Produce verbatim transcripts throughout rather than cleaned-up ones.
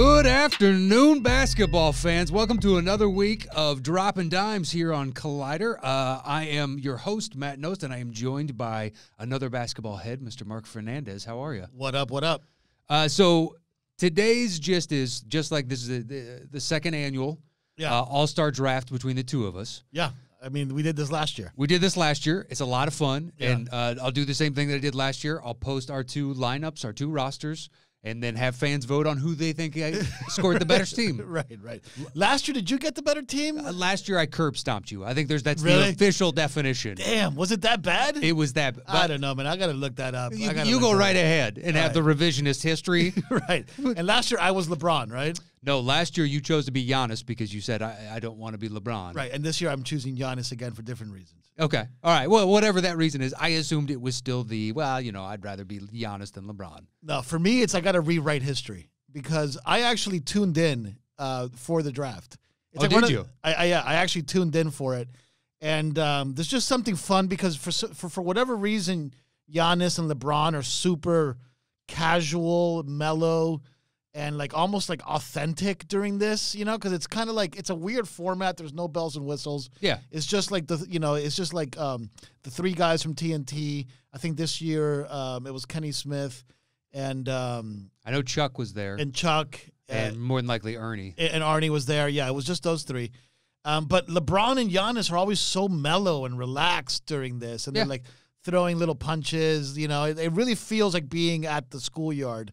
Good afternoon, basketball fans. Welcome to another week of Dropping Dimes here on Collider. Uh, I am your host, Matt Nost, and I am joined by another basketball head, Mister Mark Fernandez. How are you? What up, what up? Uh, so today's just is, just like this is the, the, the second annual yeah. uh, all-star draft between the two of us. Yeah. I mean, we did this last year. We did this last year. It's a lot of fun. Yeah. And uh, I'll do the same thing that I did last year. I'll post our two lineups, our two rosters, and then have fans vote on who they think scored right. the better team. Right, right. Last year, did you get the better team? Uh, last year, I curb stomped you. I think there's that's really? the official definition. Damn, was it that bad? It was that bad. I don't know, man. I got to look that up. You, I you go right up. ahead and All have right. the revisionist history. Right. And last year, I was LeBron, right? No, last year you chose to be Giannis because you said, I, I don't want to be LeBron. Right, and this year I'm choosing Giannis again for different reasons. Okay, all right. Well, whatever that reason is, I assumed it was still the, well, you know, I'd rather be Giannis than LeBron. No, for me, it's I got to rewrite history because I actually tuned in uh, for the draft. It's oh, like did of, you? I, I, yeah, I actually tuned in for it. And um, there's just something fun because for, for for whatever reason, Giannis and LeBron are super casual, mellow, and like almost like authentic during this, you know, because it's kind of like it's a weird format. There's no bells and whistles. Yeah, it's just like the you know, it's just like um, the three guys from T N T. I think this year um, it was Kenny Smith, and um, I know Chuck was there, and Chuck, and, and more than likely Ernie, and Arnie was there. Yeah, it was just those three. Um, but LeBron and Giannis are always so mellow and relaxed during this, and yeah. they're like throwing little punches. You know, it, it really feels like being at the schoolyard.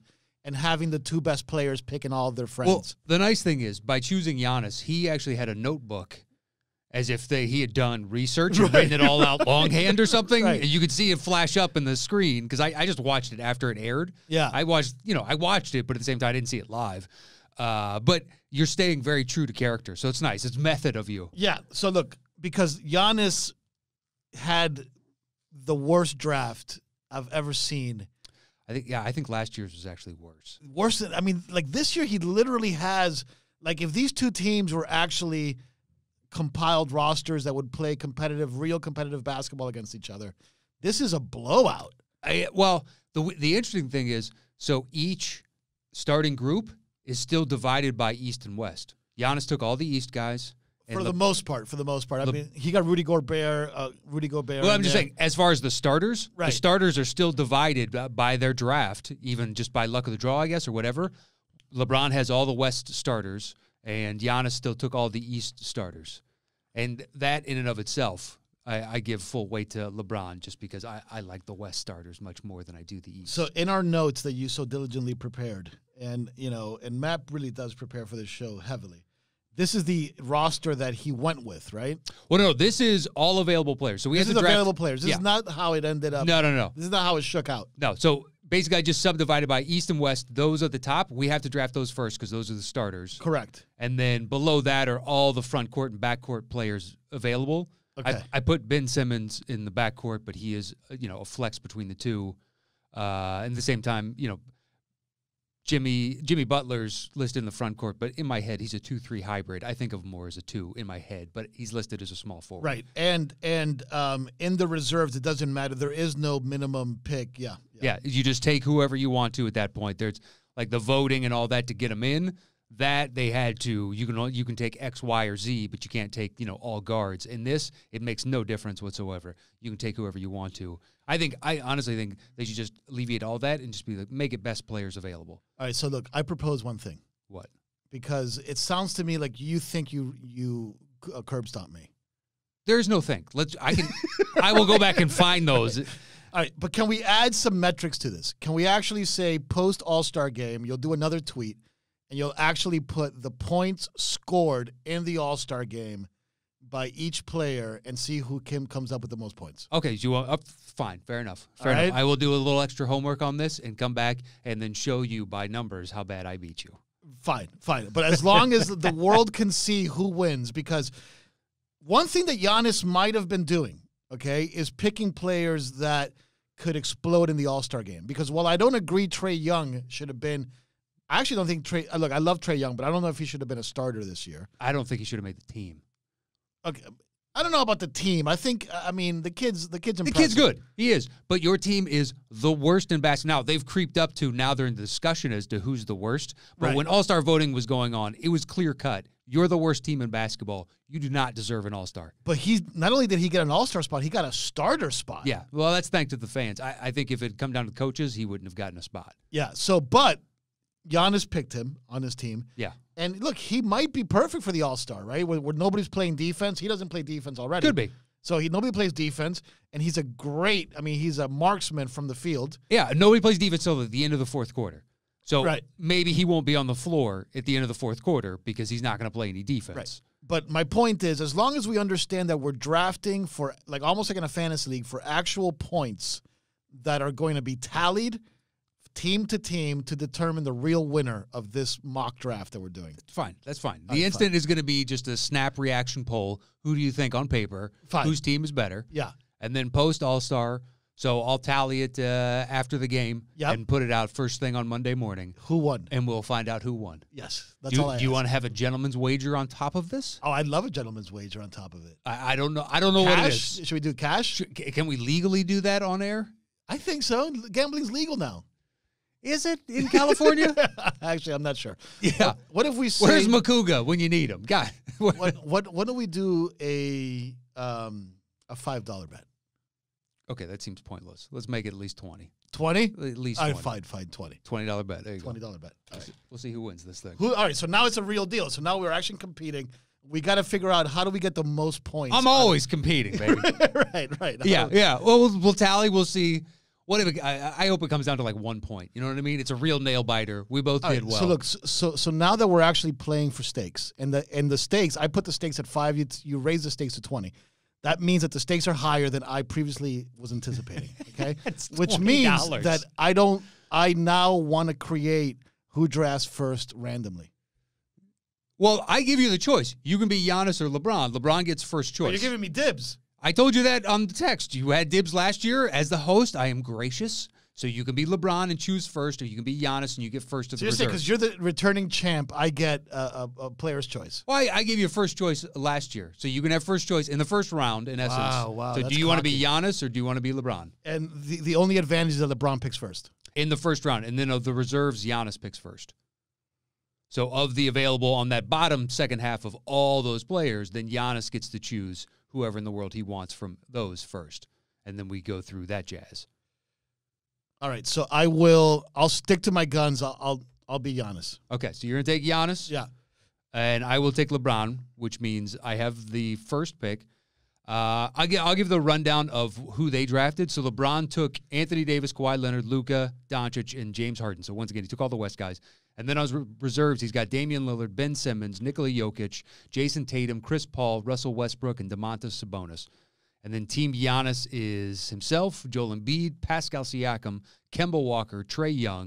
And having the two best players picking all of their friends. Well, the nice thing is, by choosing Giannis, he actually had a notebook as if they, he had done research and right. written it all right. out longhand or something. Right. And you could see it flash up in the screen, because I, I just watched it after it aired. Yeah. I watched, you know, I watched it, but at the same time, I didn't see it live. Uh, but you're staying very true to character, so it's nice. It's method of you. Yeah, so look, because Giannis had the worst draft I've ever seen. I think yeah, I think last year's was actually worse. Worse than I mean, like this year he literally has like if these two teams were actually compiled rosters that would play competitive, real competitive basketball against each other, this is a blowout. I, well, the the interesting thing is, so each starting group is still divided by East and West. Giannis took all the East guys. For the most part, for the most part. I mean, he got Rudy Gobert, uh, Rudy Gobert. Well, I'm just saying, as far as the starters, right. the starters are still divided by their draft, even just by luck of the draw, I guess, or whatever. LeBron has all the West starters, and Giannis still took all the East starters. And that in and of itself, I, I give full weight to LeBron just because I, I like the West starters much more than I do the East. So in our notes that you so diligently prepared, and, you know, and Matt really does prepare for this show heavily. This is the roster that he went with, right? Well, no, this is all available players. So we this have to draft. This is available players. This yeah. is not how it ended up. No, no, no. This is not how it shook out. No, so basically I just subdivided by East and West. Those at the top, we have to draft those first because those are the starters. Correct. And then below that are all the front court and back court players available. Okay. I, I put Ben Simmons in the back court, but he is, you know, a flex between the two. Uh, and at the same time, you know, Jimmy Jimmy Butler's listed in the front court, but in my head he's a two three hybrid. I think of more as a two in my head, but he's listed as a small forward. Right, and and um, in the reserves it doesn't matter. There is no minimum pick. Yeah, yeah, yeah. You just take whoever you want to at that point. There's like the voting and all that to get them in. That they had to. You can you can take X, Y, or Z, but you can't take you know all guards. In this, it makes no difference whatsoever. You can take whoever you want to. I think I honestly think they should just alleviate all that and just be like make it best players available. All right, so look, I propose one thing. What? Because it sounds to me like you think you you uh, curb stomped me. There is no think. Let's I can I will go back and find those. All right. All right, but can we add some metrics to this? Can we actually say post All-Star game, you'll do another tweet and you'll actually put the points scored in the All-Star game by each player and see who Kim comes up with the most points. Okay, you want up? Fine, fair enough. Fair enough. Right. I will do a little extra homework on this and come back and then show you by numbers how bad I beat you. Fine, fine. But as long as the world can see who wins, because one thing that Giannis might have been doing, okay, is picking players that could explode in the All-Star game. Because while I don't agree Trae Young should have been, I actually don't think Trae. Look, I love Trae Young, but I don't know if he should have been a starter this year. I don't think he should have made the team. Okay, I don't know about the team. I think, I mean, the kid's the kid's impressive. The kid's good. He is. But your team is the worst in basketball. Now, they've creeped up to, now they're in the discussion as to who's the worst. But right. when all-star voting was going on, it was clear-cut. You're the worst team in basketball. You do not deserve an all-star. But he's, not only did he get an all-star spot, he got a starter spot. Yeah. Well, that's thanks to the fans. I, I think if it had come down to coaches, he wouldn't have gotten a spot. Yeah. So, but Giannis picked him on his team. Yeah. And, look, he might be perfect for the all-star, right? Where, where nobody's playing defense. He doesn't play defense already. Could be. So he, nobody plays defense, and he's a great – I mean, he's a marksman from the field. Yeah, nobody plays defense until the end of the fourth quarter. So right. maybe he won't be on the floor at the end of the fourth quarter because he's not going to play any defense. Right. But my point is, as long as we understand that we're drafting for – like almost like in a fantasy league for actual points that are going to be tallied – team to team to determine the real winner of this mock draft that we're doing. Fine. That's fine. The okay, instant fine. is going to be just a snap reaction poll. Who do you think on paper? Fine. Whose team is better? Yeah. And then post all-star. So I'll tally it uh, after the game yep. and put it out first thing on Monday morning. Who won? And we'll find out who won. Yes. That's do, all I Do ask. you want to have a gentleman's wager on top of this? Oh, I'd love a gentleman's wager on top of it. I, I don't know. I don't know cash? what it is. Should we do cash? Should, can we legally do that on air? I think so. Gambling's legal now. Is it in California? Actually, I'm not sure. Yeah. What, what if we say... Where's Macuga when you need him? God. what, what What do we do a um, a five dollar bet? Okay, that seems pointless. Let's make it at least twenty. twenty? At least twenty. All right, fine, fine, twenty. twenty dollar bet. There you twenty dollar go. twenty dollar bet. All right. We'll see who wins this thing. Who, all right, so now it's a real deal. So now we're actually competing. We got to figure out how do we get the most points. I'm always competing, baby. right, right. Yeah, yeah. Well, well, we'll tally. We'll see... What if it, I, I hope it comes down to like one point. You know what I mean? It's a real nail biter. We both All did right, well. So look, so so now that we're actually playing for stakes, and the and the stakes, I put the stakes at five. You you raise the stakes to twenty. That means that the stakes are higher than I previously was anticipating. Okay, which means that I don't. I now want to create who drafts first randomly. Well, I give you the choice. You can be Giannis or LeBron. LeBron gets first choice. Well, you're giving me dibs. I told you that on the text. You had dibs last year. As the host, I am gracious. So you can be LeBron and choose first, or you can be Giannis and you get first of the reserve. Because you're the returning champ, I get a, a, a player's choice. Well, I, I gave you first choice last year. So you can have first choice in the first round, in essence. Wow, wow. So do you want to be Giannis or do you want to be LeBron? And the, the only advantage is that LeBron picks first. In the first round. And then of the reserves, Giannis picks first. So of the available on that bottom second half of all those players, then Giannis gets to choose whoever in the world he wants from those first. And then we go through that jazz. All right, so I will – I'll stick to my guns. I'll, I'll I'll be Giannis. Okay, so you're going to take Giannis? Yeah. And I will take LeBron, which means I have the first pick. Uh, I'll, get, I'll give the rundown of who they drafted. So LeBron took Anthony Davis, Kawhi Leonard, Luka Doncic, and James Harden. So once again, he took all the West guys. And then on his reserves, he's got Damian Lillard, Ben Simmons, Nikola Jokic, Jason Tatum, Chris Paul, Russell Westbrook, and Domantas Sabonis. And then Team Giannis is himself, Joel Embiid, Pascal Siakam, Kemba Walker, Trae Young.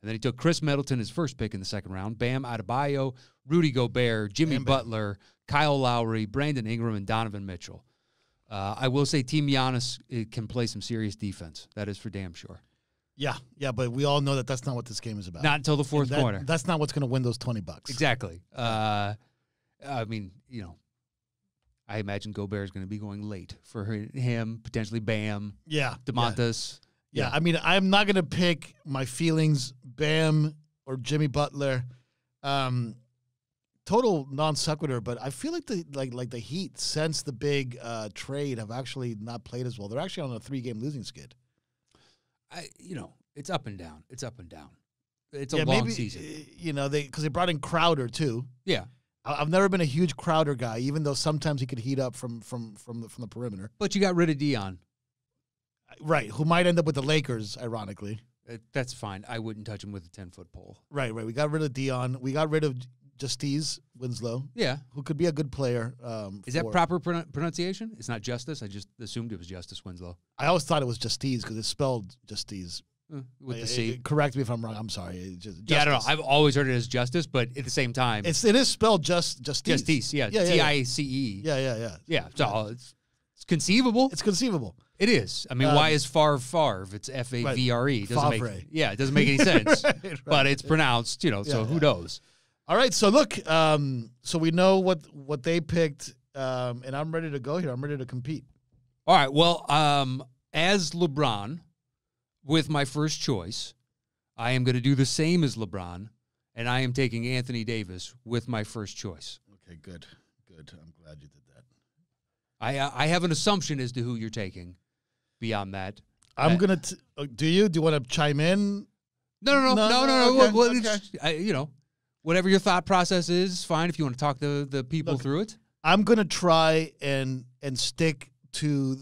And then he took Khris Middleton, his first pick in the second round, Bam Adebayo, Rudy Gobert, Jimmy Butler, Kyle Lowry, Brandon Ingram, and Donovan Mitchell. Uh, I will say Team Giannis it can play some serious defense. That is for damn sure. Yeah, yeah, but we all know that that's not what this game is about. Not until the fourth that, quarter. That's not what's going to win those twenty bucks. Exactly. Uh, I mean, you know, I imagine Gobert is going to be going late for him, potentially Bam, yeah, Domantas. Yeah. Yeah. yeah, I mean, I'm not going to pick my feelings, Bam or Jimmy Butler. Um, total non sequitur, but I feel like the like like the Heat since the big uh, trade have actually not played as well. They're actually on a three-game losing skid. I, you know, it's up and down. It's up and down. It's a yeah, long maybe, season. You know, they because they brought in Crowder, too. Yeah. I, I've never been a huge Crowder guy, even though sometimes he could heat up from, from, from, the, from the perimeter. But you got rid of Dion. Right, who might end up with the Lakers, ironically. It, that's fine. I wouldn't touch him with a ten-foot pole. Right, right. We got rid of Dion. We got rid of Justice Winslow. Yeah. Who could be a good player. Um, Is that proper pron pronunciation? It's not Justice? I just assumed it was Justice Winslow. I always thought it was Justice because it's spelled Justice. Uh, with I, the C. It, correct me if I'm wrong. I'm sorry. Just, yeah, I don't know. I've always heard it as Justice, but at the same time. It's, it is spelled just Justice. Justice, yeah. yeah, yeah T I C E. Yeah, yeah, yeah. Yeah, so yeah. It's, it's conceivable. It's conceivable. It is. I mean, um, why is Favre Favre? It's F A V R E. Right. Doesn't Favre. Make, yeah, it doesn't make any sense. right, right. But it's pronounced, you know, yeah, so yeah. who knows? All right, so look, um, so we know what, what they picked. um, and I'm ready to go here. I'm ready to compete. All right. Well, um, as LeBron, with my first choice, I am going to do the same as LeBron, and I am taking Anthony Davis with my first choice. Okay, good. Good. I'm glad you did that. I I have an assumption as to who you're taking beyond that. I'm going to – do you? Do you want to chime in? No, no, no. No, no, no. no, okay, no. Well, okay. I, you know, whatever your thought process is, fine if you want to talk the, the people Look, through it. I'm going to try and, and stick to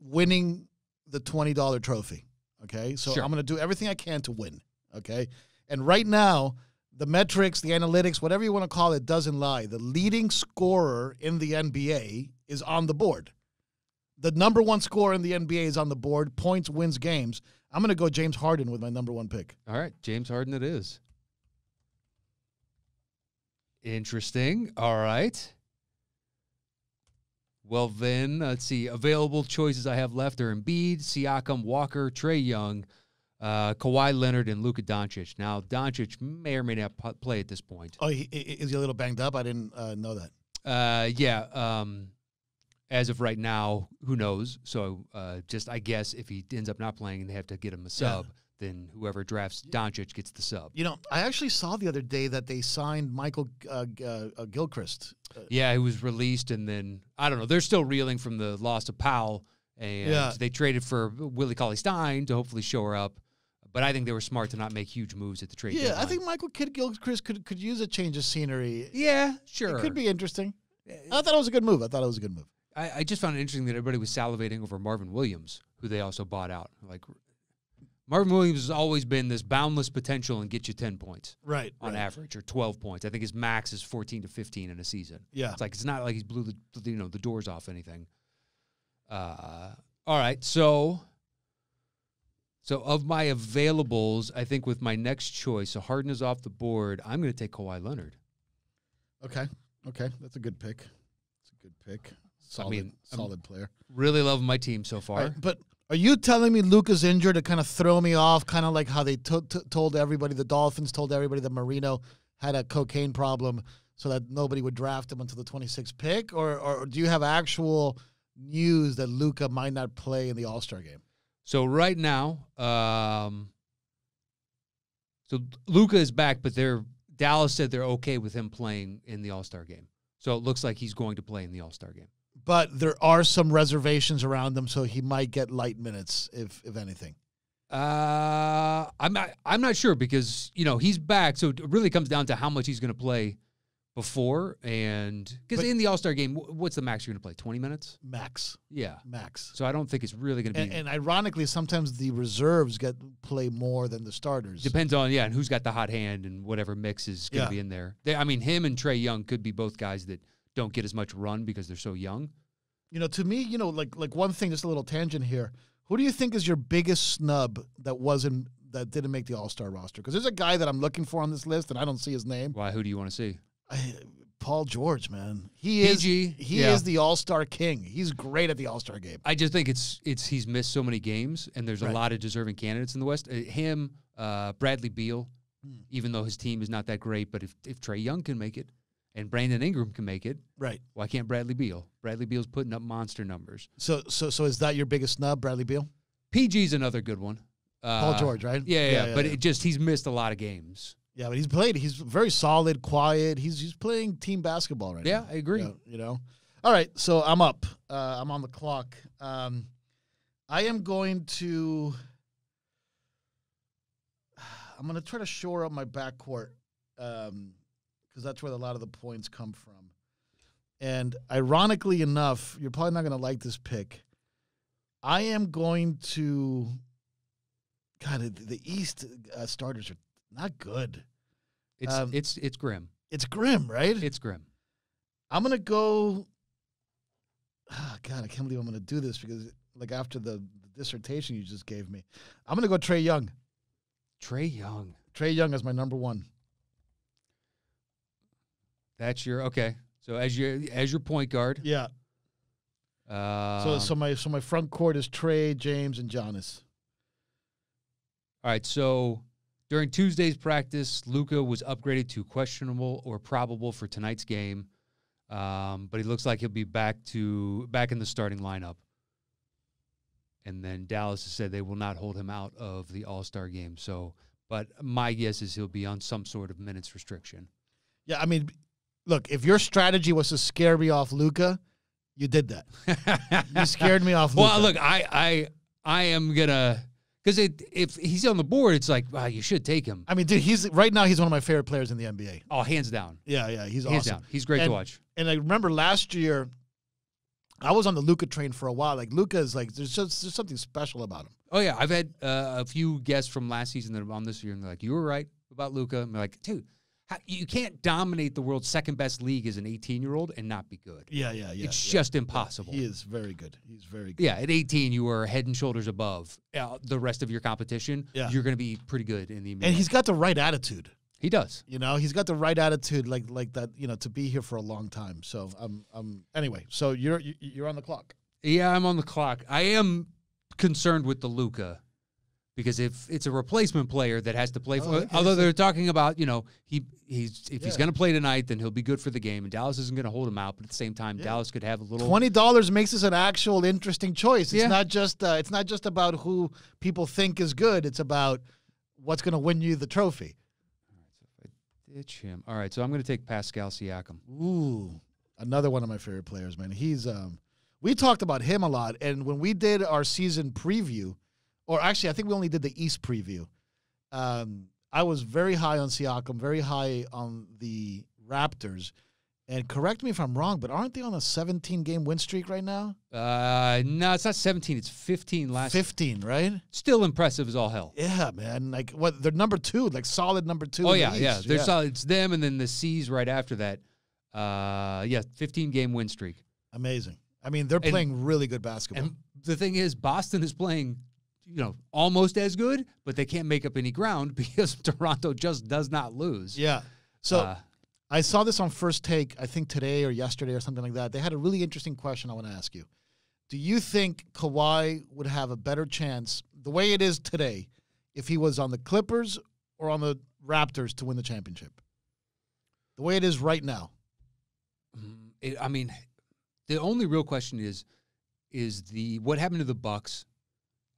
winning the twenty dollar trophy, okay? So sure. I'm going to do everything I can to win, okay? And right now, the metrics, the analytics, whatever you want to call it, doesn't lie. The leading scorer in the N B A is on the board. The number one scorer in the N B A is on the board. Points, wins, games. I'm going to go James Harden with my number one pick. All right, James Harden it is. Interesting. All right. Well, then, let's see. Available choices I have left are Embiid, Siakam, Walker, Trae Young, uh, Kawhi Leonard, and Luka Doncic. Now, Doncic may or may not play at this point. Oh, he, is he a little banged up? I didn't uh, know that. Uh, yeah, um... As of right now, who knows? So uh, just, I guess, if he ends up not playing and they have to get him a sub, yeah. then whoever drafts Doncic gets the sub. You know, I actually saw the other day that they signed Michael uh, uh, Gilchrist. Yeah, he was released, and then, I don't know, they're still reeling from the loss of Powell, and yeah. they traded for Willie Cauley-Stein to hopefully show her up. But I think they were smart to not make huge moves at the trade deadline. Yeah, I think Michael Kidd Gilchrist could, could use a change of scenery. Yeah, sure. It could be interesting. I thought it was a good move. I thought it was a good move. I, I just found it interesting that everybody was salivating over Marvin Williams, who they also bought out. Like, Marvin Williams has always been this boundless potential and get you ten points right, on right. average, or twelve points. I think his max is fourteen to fifteen in a season. Yeah. It's like it's not like he's blew the, you know, the doors off anything. Uh, all right, so so of my availables, I think with my next choice, so Harden is off the board, I'm going to take Kawhi Leonard. Okay, okay, that's a good pick. That's a good pick. Solid, I mean, solid I'm player. Really love my team so far. Right, but are you telling me Luka's injured to kind of throw me off, kind of like how they t t told everybody, the Dolphins told everybody that Marino had a cocaine problem so that nobody would draft him until the twenty-sixth pick? Or, or do you have actual news that Luka might not play in the All-Star game? So right now, um, so Luka is back, but they're, Dallas said they're okay with him playing in the All-Star game. So it looks like he's going to play in the All-Star game. But there are some reservations around him, so he might get light minutes, if if anything. Uh, I'm not I'm not sure because you know he's back, so it really comes down to how much he's going to play before and because in the All-Star game, what's the max you're going to play? Twenty minutes max. Yeah, max. So I don't think it's really going to be. And, and ironically, sometimes the reserves get play more than the starters. Depends on yeah, and who's got the hot hand and whatever mix is going to yeah. be in there. They, I mean, him and Trae Young could be both guys that don't get as much run because they're so young. You know, to me, you know, like like one thing, just a little tangent here. Who do you think is your biggest snub that wasn't that didn't make the All-Star roster? Because there's a guy that I'm looking for on this list, and I don't see his name. Why? Who do you want to see? I, Paul George, man. He is P G, he yeah. is the All-Star king. He's great at the All-Star game. I just think it's it's he's missed so many games, and there's right. a lot of deserving candidates in the West. Uh, him, uh, Bradley Beal, hmm. even though his team is not that great, but if if Trae Young can make it. And Brandon Ingram can make it. Right. Why can't Bradley Beal? Bradley Beal's putting up monster numbers. So so so is that your biggest snub, Bradley Beal? P G's another good one. Uh, Paul George, right? Yeah, yeah. yeah, yeah but yeah. it just he's missed a lot of games. Yeah, but he's played. He's very solid, quiet. He's he's playing team basketball right yeah, now. Yeah, I agree. You know, you know. All right, so I'm up. Uh, I'm on the clock. Um, I am going to. I'm going to try to shore up my backcourt. Um, Because that's where a lot of the points come from. And ironically enough, you're probably not going to like this pick. I am going to... God, the East uh, starters are not good. It's, um, it's, it's grim. It's grim, right? It's grim. I'm going to go... Oh, God, I can't believe I'm going to do this because like after the dissertation you just gave me. I'm going to go Trae Young. Trae Young. Trae Young is my number one. That's your okay. So as your as your point guard, yeah. Uh, so so my so my front court is Trae, James, and Giannis. All right. So during Tuesday's practice, Luka was upgraded to questionable or probable for tonight's game. Um, but he looks like he'll be back to back in the starting lineup. And then Dallas has said they will not hold him out of the All-Star game. So, but my guess is he'll be on some sort of minutes restriction. Yeah, I mean, look, if your strategy was to scare me off Luka, you did that. You scared me off Luka. Well, look, I I, I am going to... Because it, if he's on the board, it's like, wow, you should take him. I mean, dude, he's right now he's one of my favorite players in the N B A. Oh, hands down. Yeah, yeah, he's hands awesome. Down. He's great and, to watch. And I remember last year, I was on the Luka train for a while. Like, Luka is like, there's just there's something special about him. Oh, yeah. I've had uh, a few guests from last season that are on this year, and they're like, you were right about Luka. And they're like, dude, how, you can't dominate the world's second-best league as an eighteen-year-old and not be good. Yeah, yeah, yeah. It's yeah, just impossible. Yeah, he is very good. He's very good. Yeah, at eighteen, you are head and shoulders above uh, the rest of your competition. Yeah. You're going to be pretty good in the N B A. And he's got the right attitude. He does. You know, he's got the right attitude, like like that. You know, to be here for a long time. So um um. Anyway, so you're you're on the clock. Yeah, I'm on the clock. I am concerned with the Luka, because if it's a replacement player that has to play, for, oh, okay. although they're talking about, you know, he he's if yeah. he's going to play tonight, then he'll be good for the game, and Dallas isn't going to hold him out. But at the same time, yeah. Dallas could have a little. Twenty dollars makes this an actual interesting choice. It's yeah. not just uh, it's not just about who people think is good. It's about what's going to win you the trophy. Ditch him. All right, so I'm going to take Pascal Siakam. Ooh, another one of my favorite players, man. He's um, we talked about him a lot, and when we did our season preview, or actually, I think we only did the East preview. Um, I was very high on Siakam, very high on the Raptors. And correct me if I'm wrong, but aren't they on a seventeen game win streak right now? Uh, no, it's not seventeen. It's fifteen last. fifteen, right? Still impressive as all hell. Yeah, man. Like what? They're number two, like solid number two. Oh yeah, yeah. They're yeah. solid. It's them, and then the C's right after that. Uh, yeah, fifteen game win streak. Amazing. I mean, they're and, playing really good basketball. And the thing is, Boston is playing, you know, almost as good, but they can't make up any ground because Toronto just does not lose. Yeah. So. Uh, I saw this on First Take, I think today or yesterday or something like that. They had a really interesting question I want to ask you. Do you think Kawhi would have a better chance, the way it is today, if he was on the Clippers or on the Raptors to win the championship? The way it is right now. It, I mean, the only real question is, is the what happened to the Bucks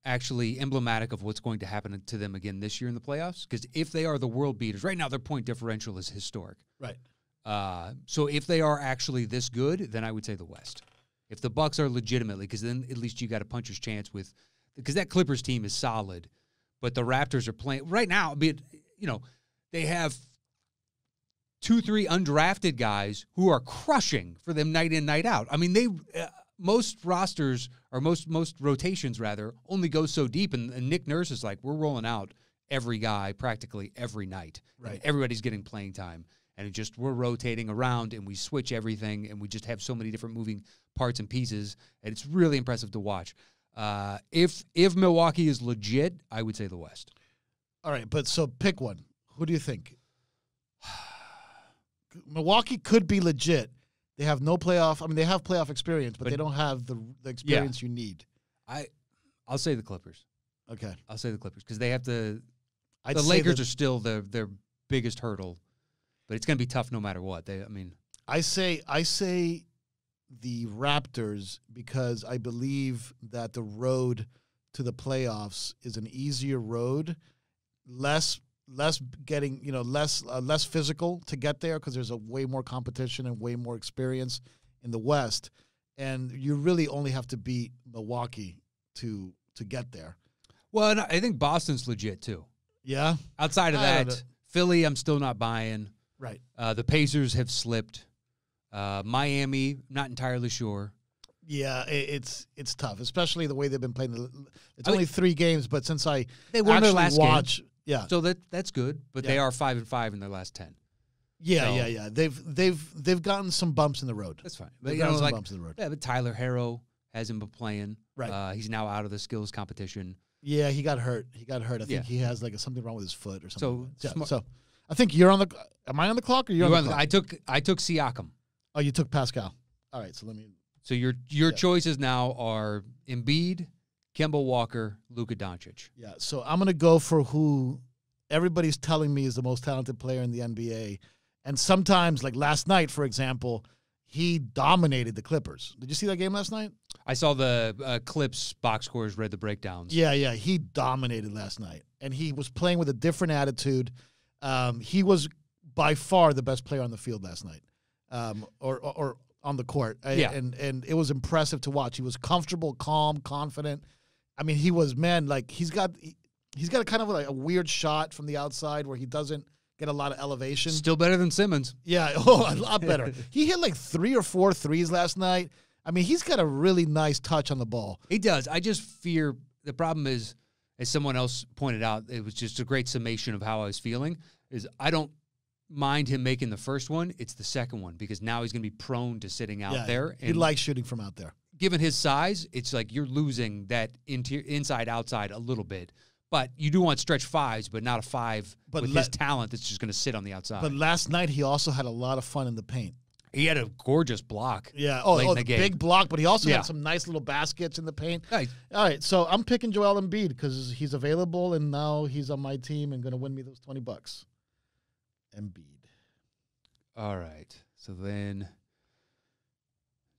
actually emblematic of what's going to happen to them again this year in the playoffs? Because if they are the world beaters, right now their point differential is historic. Right. Uh, so if they are actually this good, then I would say the West. If the Bucks are legitimately, because then at least you got a puncher's chance with, because that Clippers team is solid, but the Raptors are playing right now. Be it, you know, they have two, three undrafted guys who are crushing for them night in, night out. I mean, they. Uh, Most rosters, or most most rotations, rather, only go so deep. And, and Nick Nurse is like, we're rolling out every guy practically every night. Right. And everybody's getting playing time. And it just we're rotating around, and we switch everything, and we just have so many different moving parts and pieces. And it's really impressive to watch. Uh, if, if Milwaukee is legit, I would say the West. All right, but so pick one. Who do you think? Milwaukee could be legit. They have no playoff. I mean, they have playoff experience, but, but they don't have the, the experience yeah. you need. I, I'll say the Clippers. Okay, I'll say the Clippers because they have to. I'd the Lakers are still the, their biggest hurdle, but it's going to be tough no matter what. They, I mean, I say I say the Raptors because I believe that the road to the playoffs is an easier road, less. Less getting, you know, less uh, less physical to get there because there's a way more competition and way more experience in the West, and you really only have to beat Milwaukee to to get there. Well, and I think Boston's legit too. Yeah. Outside of that, Philly, I'm still not buying. Right. Uh, the Pacers have slipped. Uh, Miami, not entirely sure. Yeah, it's it's tough, especially the way they've been playing. It's only three games, but since I they won their last game. Yeah. So that that's good, but yeah. they are five and five in their last ten. Yeah, so, yeah, yeah. They've they've they've gotten some bumps in the road. That's fine. They've gotten know, some like, bumps in the road. Yeah, but Tyler Herro hasn't been playing. Right. Uh, he's now out of the skills competition. Yeah, he got hurt. He got hurt. I think yeah. he has like a, something wrong with his foot or something. So like yeah, so I think you're on the am I on the clock or you're, you're on the, on the clock? I took I took Siakam. Oh, you took Pascal. All right, so let me So your your yeah. choices now are Embiid, Kemba Walker, Luka Doncic. Yeah, so I'm going to go for who everybody's telling me is the most talented player in the N B A. And sometimes, like last night, for example, he dominated the Clippers. Did you see that game last night? I saw the uh, Clips box scores, read the breakdowns. Yeah, yeah, he dominated last night, and he was playing with a different attitude. Um, he was by far the best player on the field last night, um, or, or or on the court. Yeah. and and it was impressive to watch. He was comfortable, calm, confident. I mean, he was man like he's got he, he's got a kind of like a weird shot from the outside where he doesn't get a lot of elevation. Still better than Simmons. Yeah, oh, a lot better. He hit like three or four threes last night. I mean, he's got a really nice touch on the ball. He does. I just fear the problem is, as someone else pointed out, it was just a great summation of how I was feeling, is I don't mind him making the first one. It's the second one, because now he's going to be prone to sitting out yeah, there. And he likes shooting from out there. Given his size, it's like you're losing that inside-outside a little bit. But you do want stretch fives, but not a five but with his talent that's just going to sit on the outside. But last night he also had a lot of fun in the paint. He had a gorgeous block. Yeah, oh, oh the the big block, but he also yeah. had some nice little baskets in the paint. Nice. All right, so I'm picking Joel Embiid because he's available, and now he's on my team and going to win me those twenty bucks. Embiid. All right, so then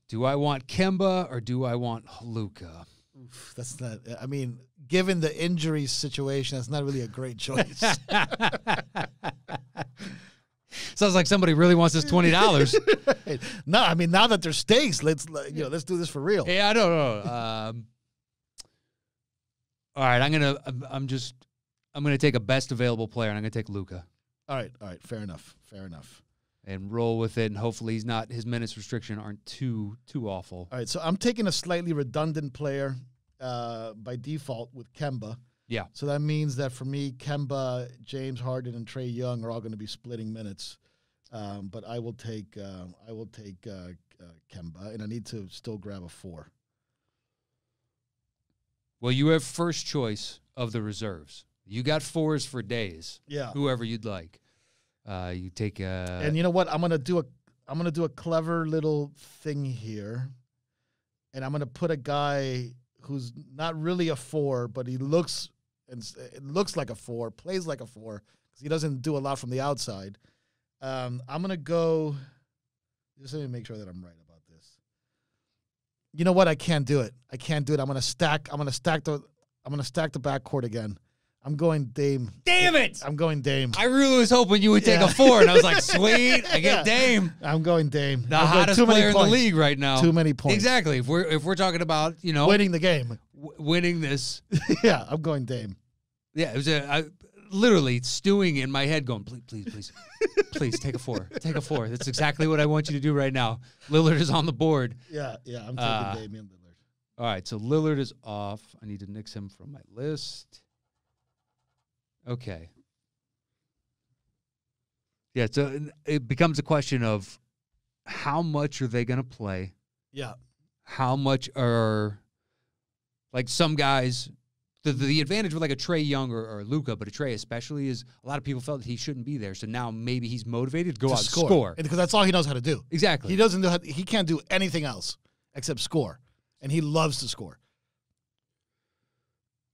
do I want Kemba or do I want Luka? Oof, that's not, I mean, given the injury situation, that's not really a great choice. Sounds like somebody really wants this twenty dollars. Right. No, I mean now that there's stakes, let's you know let's do this for real. Yeah, I don't know. Um, all right, I'm gonna I'm just I'm gonna take a best available player, and I'm gonna take Luka. All right, all right, fair enough, fair enough, and roll with it, and hopefully he's not his minutes restriction aren't too too awful. All right, so I'm taking a slightly redundant player uh, by default with Kemba. Yeah. So that means that for me, Kemba, James Harden, and Trae Young are all going to be splitting minutes. Um, but I will take uh, I will take uh, uh, Kemba, and I need to still grab a four. Well, you have first choice of the reserves. You got fours for days. Yeah. Whoever you'd like. Uh, you take. A and you know what? I'm gonna do a I'm gonna do a clever little thing here, and I'm gonna put a guy who's not really a four, but he looks. And it looks like a four, plays like a four, because he doesn't do a lot from the outside. Um, I'm going to go – just let me make sure that I'm right about this. You know what? I can't do it. I can't do it. I'm going to stack I'm going to stack the I'm going to stack the backcourt again. I'm going Dame. Damn it! I'm going Dame. I really was hoping you would take yeah. a four, and I was like, sweet, I get yeah. Dame. I'm going Dame. The I'm hottest player in the league right now. Too many points. Exactly. If we're if we're talking about, you know, winning the game. W winning this. Yeah, I'm going Dame. Yeah, it was a, I, literally stewing in my head going, please, please, please, please, take a four. Take a four. That's exactly what I want you to do right now. Lillard is on the board. Yeah, yeah, I'm taking uh, Damian Lillard. All right, so Lillard is off. I need to nix him from my list. Okay. Yeah, so it becomes a question of how much are they going to play? Yeah. How much are, like some guys, the, the advantage with like a Trae Young or, or Luka, but a Trae especially, is a lot of people felt that he shouldn't be there. So now maybe he's motivated to go to out score. and score. Because that's all he knows how to do. Exactly. He doesn't know how to, he can't do anything else except score. And he loves to score.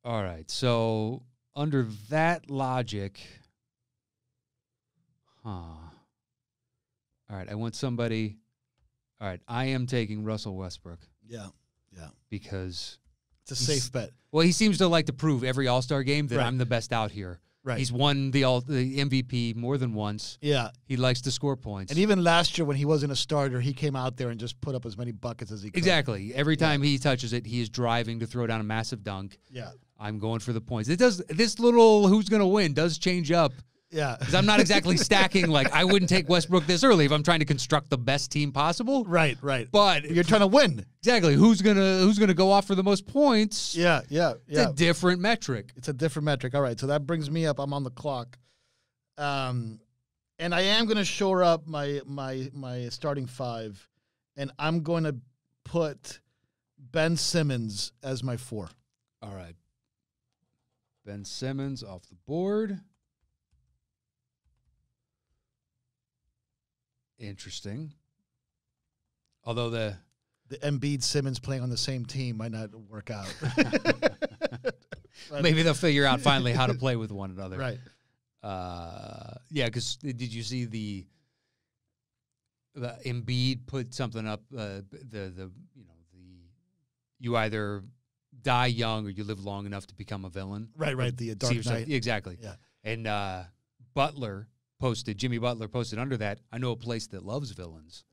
All right, so... Under that logic, huh? All right, I want somebody. All right, I am taking Russell Westbrook. Yeah, yeah. Because it's a safe bet. Well, he seems to like to prove every All-Star game that right. I'm the best out here. Right. He's won the all the M V P more than once. Yeah. He likes to score points. And even last year when he wasn't a starter, he came out there and just put up as many buckets as he could. Exactly. Every time yeah. he touches it, he is driving to throw down a massive dunk. Yeah. I'm going for the points. It does this little who's going to win does change up. Yeah. Because I'm not exactly stacking. Like, I wouldn't take Westbrook this early if I'm trying to construct the best team possible. Right, right. But you're trying to win. Exactly. Who's going to who's gonna go off for the most points? Yeah, yeah, yeah. It's a different metric. It's a different metric. All right, so that brings me up. I'm on the clock. Um, and I am going to shore up my, my, my starting five, and I'm going to put Ben Simmons as my four. All right. Ben Simmons off the board. Interesting. Although the the Embiid Simmons playing on the same team might not work out. Maybe they'll figure out finally how to play with one another. Right. Uh, yeah, because did you see the uh, Embiid put something up, uh, the the you know the you either die young or you live long enough to become a villain. Right, right. The uh, Dark Knight. Exactly. Yeah. And uh, Butler posted, Jimmy Butler posted under that, I know a place that loves villains.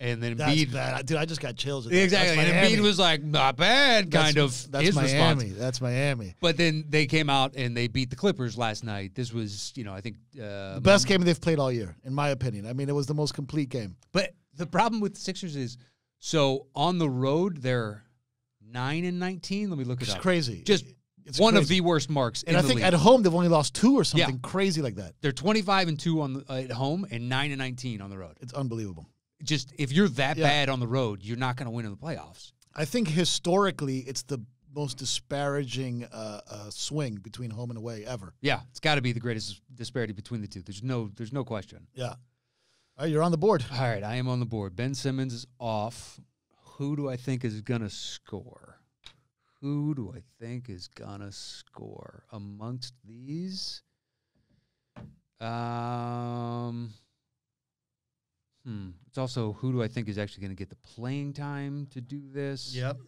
And then that's Embiid, bad. Dude, I just got chills. At that. Exactly, and Embiid was like, "Not bad," kind that's, of. That's his Miami. Response. That's Miami. But then they came out and they beat the Clippers last night. This was, you know, I think uh, the best game they've played all year, in my opinion. I mean, it was the most complete game. But the problem with the Sixers is, so on the road they're nine and nineteen. Let me look it it's up. Crazy. Just it's one crazy. Of the worst marks. And in I the think league. At home they've only lost two or something yeah. crazy like that. They're twenty-five and two on the, uh, at home and nine and nineteen on the road. It's unbelievable. Just if you're that yeah. bad on the road, you're not going to win in the playoffs. I think historically it's the most disparaging uh, uh, swing between home and away ever. Yeah, it's got to be the greatest disparity between the two. There's no, there's no question. Yeah. All right, you're on the board. All right, I am on the board. Ben Simmons is off. Who do I think is going to score? Who do I think is going to score amongst these? Um... Hmm. It's also who do I think is actually going to get the playing time to do this? Yep.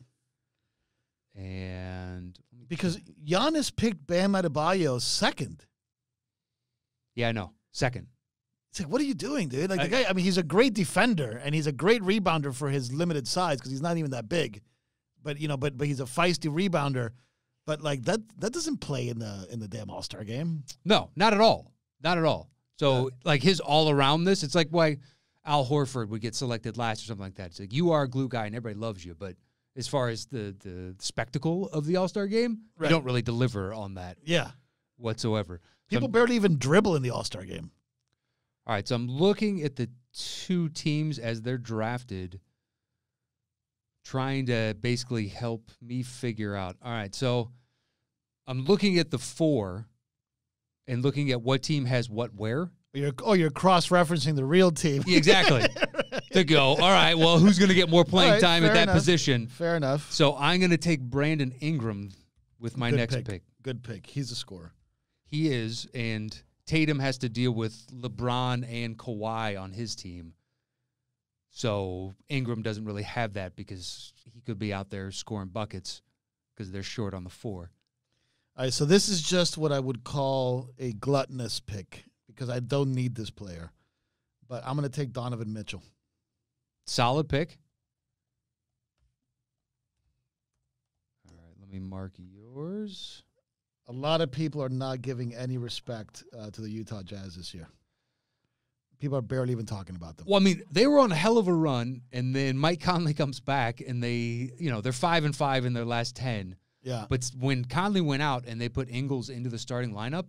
And because Giannis picked Bam Adebayo second. Yeah, I know. Second. It's like, what are you doing, dude? Like I, the guy. I mean, he's a great defender and he's a great rebounder for his limited size because he's not even that big. But you know, but but he's a feisty rebounder. But like that that doesn't play in the in the damn All-Star game. No, not at all. Not at all. So yeah. like his all around this, it's like why. Al Horford would get selected last or something like that. It's like, you are a glue guy and everybody loves you, but as far as the, the spectacle of the All-Star game, right. you don't really deliver on that yeah. whatsoever. People so barely even dribble in the All-Star game. All right, so I'm looking at the two teams as they're drafted, trying to basically help me figure out. All right, so I'm looking at the four and looking at what team has what where. You're, oh, you're cross-referencing the real team. Exactly. To go, all right, well, who's going to get more playing right, time at that enough. Position? Fair enough. So I'm going to take Brandon Ingram with my Good next pick. pick. Good pick. He's a scorer. He is, and Tatum has to deal with LeBron and Kawhi on his team. So Ingram doesn't really have that because he could be out there scoring buckets because they're short on the four. All right, so this is just what I would call a gluttonous pick. Because I don't need this player. But I'm going to take Donovan Mitchell. Solid pick. All right, let me mark yours. A lot of people are not giving any respect uh, to the Utah Jazz this year. People are barely even talking about them. Well, I mean, they were on a hell of a run, and then Mike Conley comes back, and they, you know, they're five and five in their last ten. Yeah. But when Conley went out and they put Ingles into the starting lineup,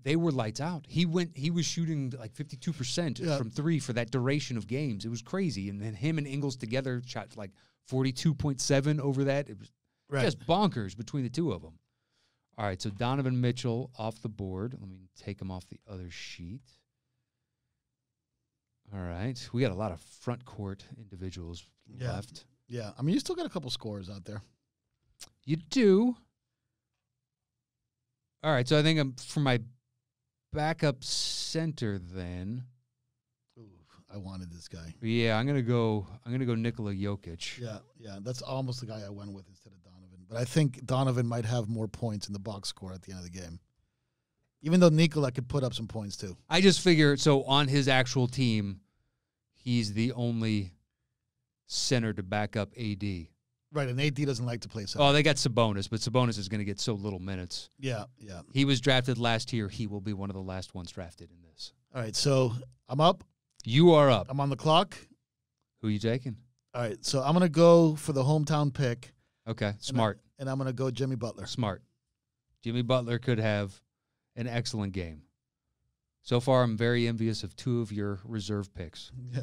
they were lights out. He went. He was shooting like fifty-two percent yeah. from three for that duration of games. It was crazy. And then him and Ingles together shot like forty-two point seven over that. It was right. just bonkers between the two of them. All right, so Donovan Mitchell off the board. Let me take him off the other sheet. All right. We got a lot of front court individuals yeah. left. Yeah. I mean, you still got a couple scorers out there. You do. All right, so I think I'm for my... backup center, then. Ooh, I wanted this guy. Yeah, I'm gonna go. I'm gonna go Nikola Jokic. Yeah, yeah, that's almost the guy I went with instead of Donovan. But I think Donovan might have more points in the box score at the end of the game, even though Nikola could put up some points too. I just figure so on his actual team, he's the only center to back up A D. Right, and A D doesn't like to play center. Oh, they got Sabonis, but Sabonis is going to get so little minutes. Yeah, yeah. He was drafted last year. He will be one of the last ones drafted in this. All right, so I'm up. You are up. I'm on the clock. Who are you taking? All right, so I'm going to go for the hometown pick. Okay, smart. And, I, and I'm going to go Jimmy Butler. Smart. Jimmy Butler could have an excellent game. So far, I'm very envious of two of your reserve picks. Yeah.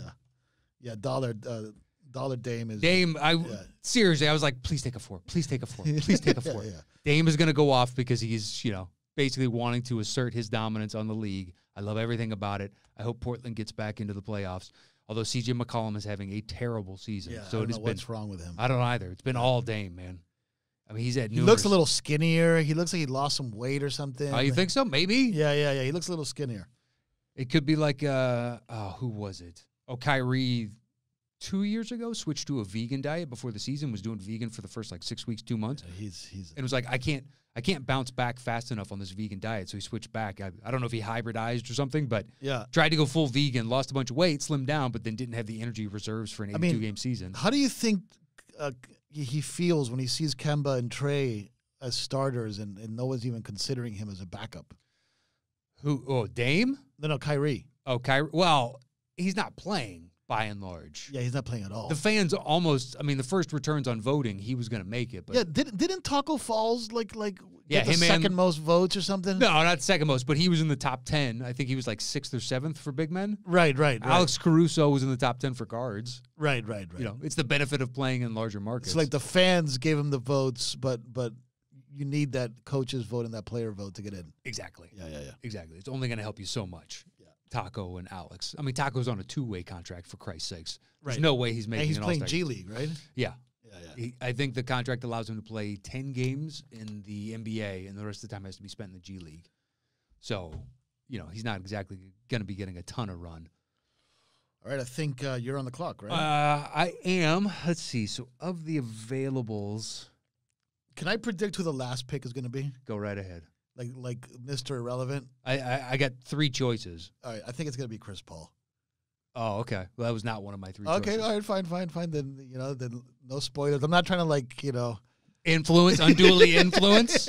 Yeah, Dollar uh, – Dollar Dame is Dame. I yeah. seriously, I was like, please take a four, please take a four, please take a four. yeah, yeah. Dame is going to go off because he's, you know, basically wanting to assert his dominance on the league. I love everything about it. I hope Portland gets back into the playoffs. Although C J McCollum is having a terrible season, yeah, so I don't it has know been, what's wrong with him? I don't know either. It's been all Dame, man. I mean, he's at he numerous. Looks a little skinnier. He looks like he lost some weight or something. Oh, you think so? Maybe. Yeah, yeah, yeah. He looks a little skinnier. It could be like, uh, oh, who was it? Oh, Kyrie two years ago switched to a vegan diet before the season, was doing vegan for the first like six weeks, two months. Yeah, he's, he's, and was like, I can't, I can't bounce back fast enough on this vegan diet. So he switched back. I, I don't know if he hybridized or something, but yeah. tried to go full vegan, lost a bunch of weight, slimmed down, but then didn't have the energy reserves for an eighty-two I mean, game season. How do you think uh, he feels when he sees Kemba and Trae as starters and, and no one's even considering him as a backup? Who? Oh, Dame? No, no, Kyrie. Oh, Kyrie. Well, he's not playing by and large. Yeah, he's not playing at all. The fans almost, I mean, the first returns on voting, he was going to make it. But yeah, didn't, didn't Taco Falls, like, like yeah, get the second and, most votes or something? No, not second most, but he was in the top ten. I think he was like sixth or seventh for big men. Right, right, right. Alex Caruso was in the top ten for guards. Right, right, right. You know, it's the benefit of playing in larger markets. It's like the fans gave him the votes, but but... you need that coach's vote and that player vote to get in. Exactly. Yeah, yeah, yeah. Exactly. It's only going to help you so much. Yeah. Taco and Alex. I mean, Taco's on a two-way contract, for Christ's sakes. Right. There's no way he's making. And he's an playing All-Star. G League, right? Yeah. Yeah, yeah. He, I think the contract allows him to play ten games in the N B A, and the rest of the time has to be spent in the G League. So, you know, he's not exactly going to be getting a ton of run. All right, I think uh, you're on the clock, right? Uh, I am. Let's see. So, of the availables. Can I predict who the last pick is going to be? Go right ahead. Like like Mister Irrelevant? I, I, I got three choices. All right, I think it's going to be Chris Paul. Oh, okay. Well, that was not one of my three okay, choices. Okay, all right, fine, fine, fine. Then, you know, then no spoilers. I'm not trying to, like, you know. Influence, unduly influence.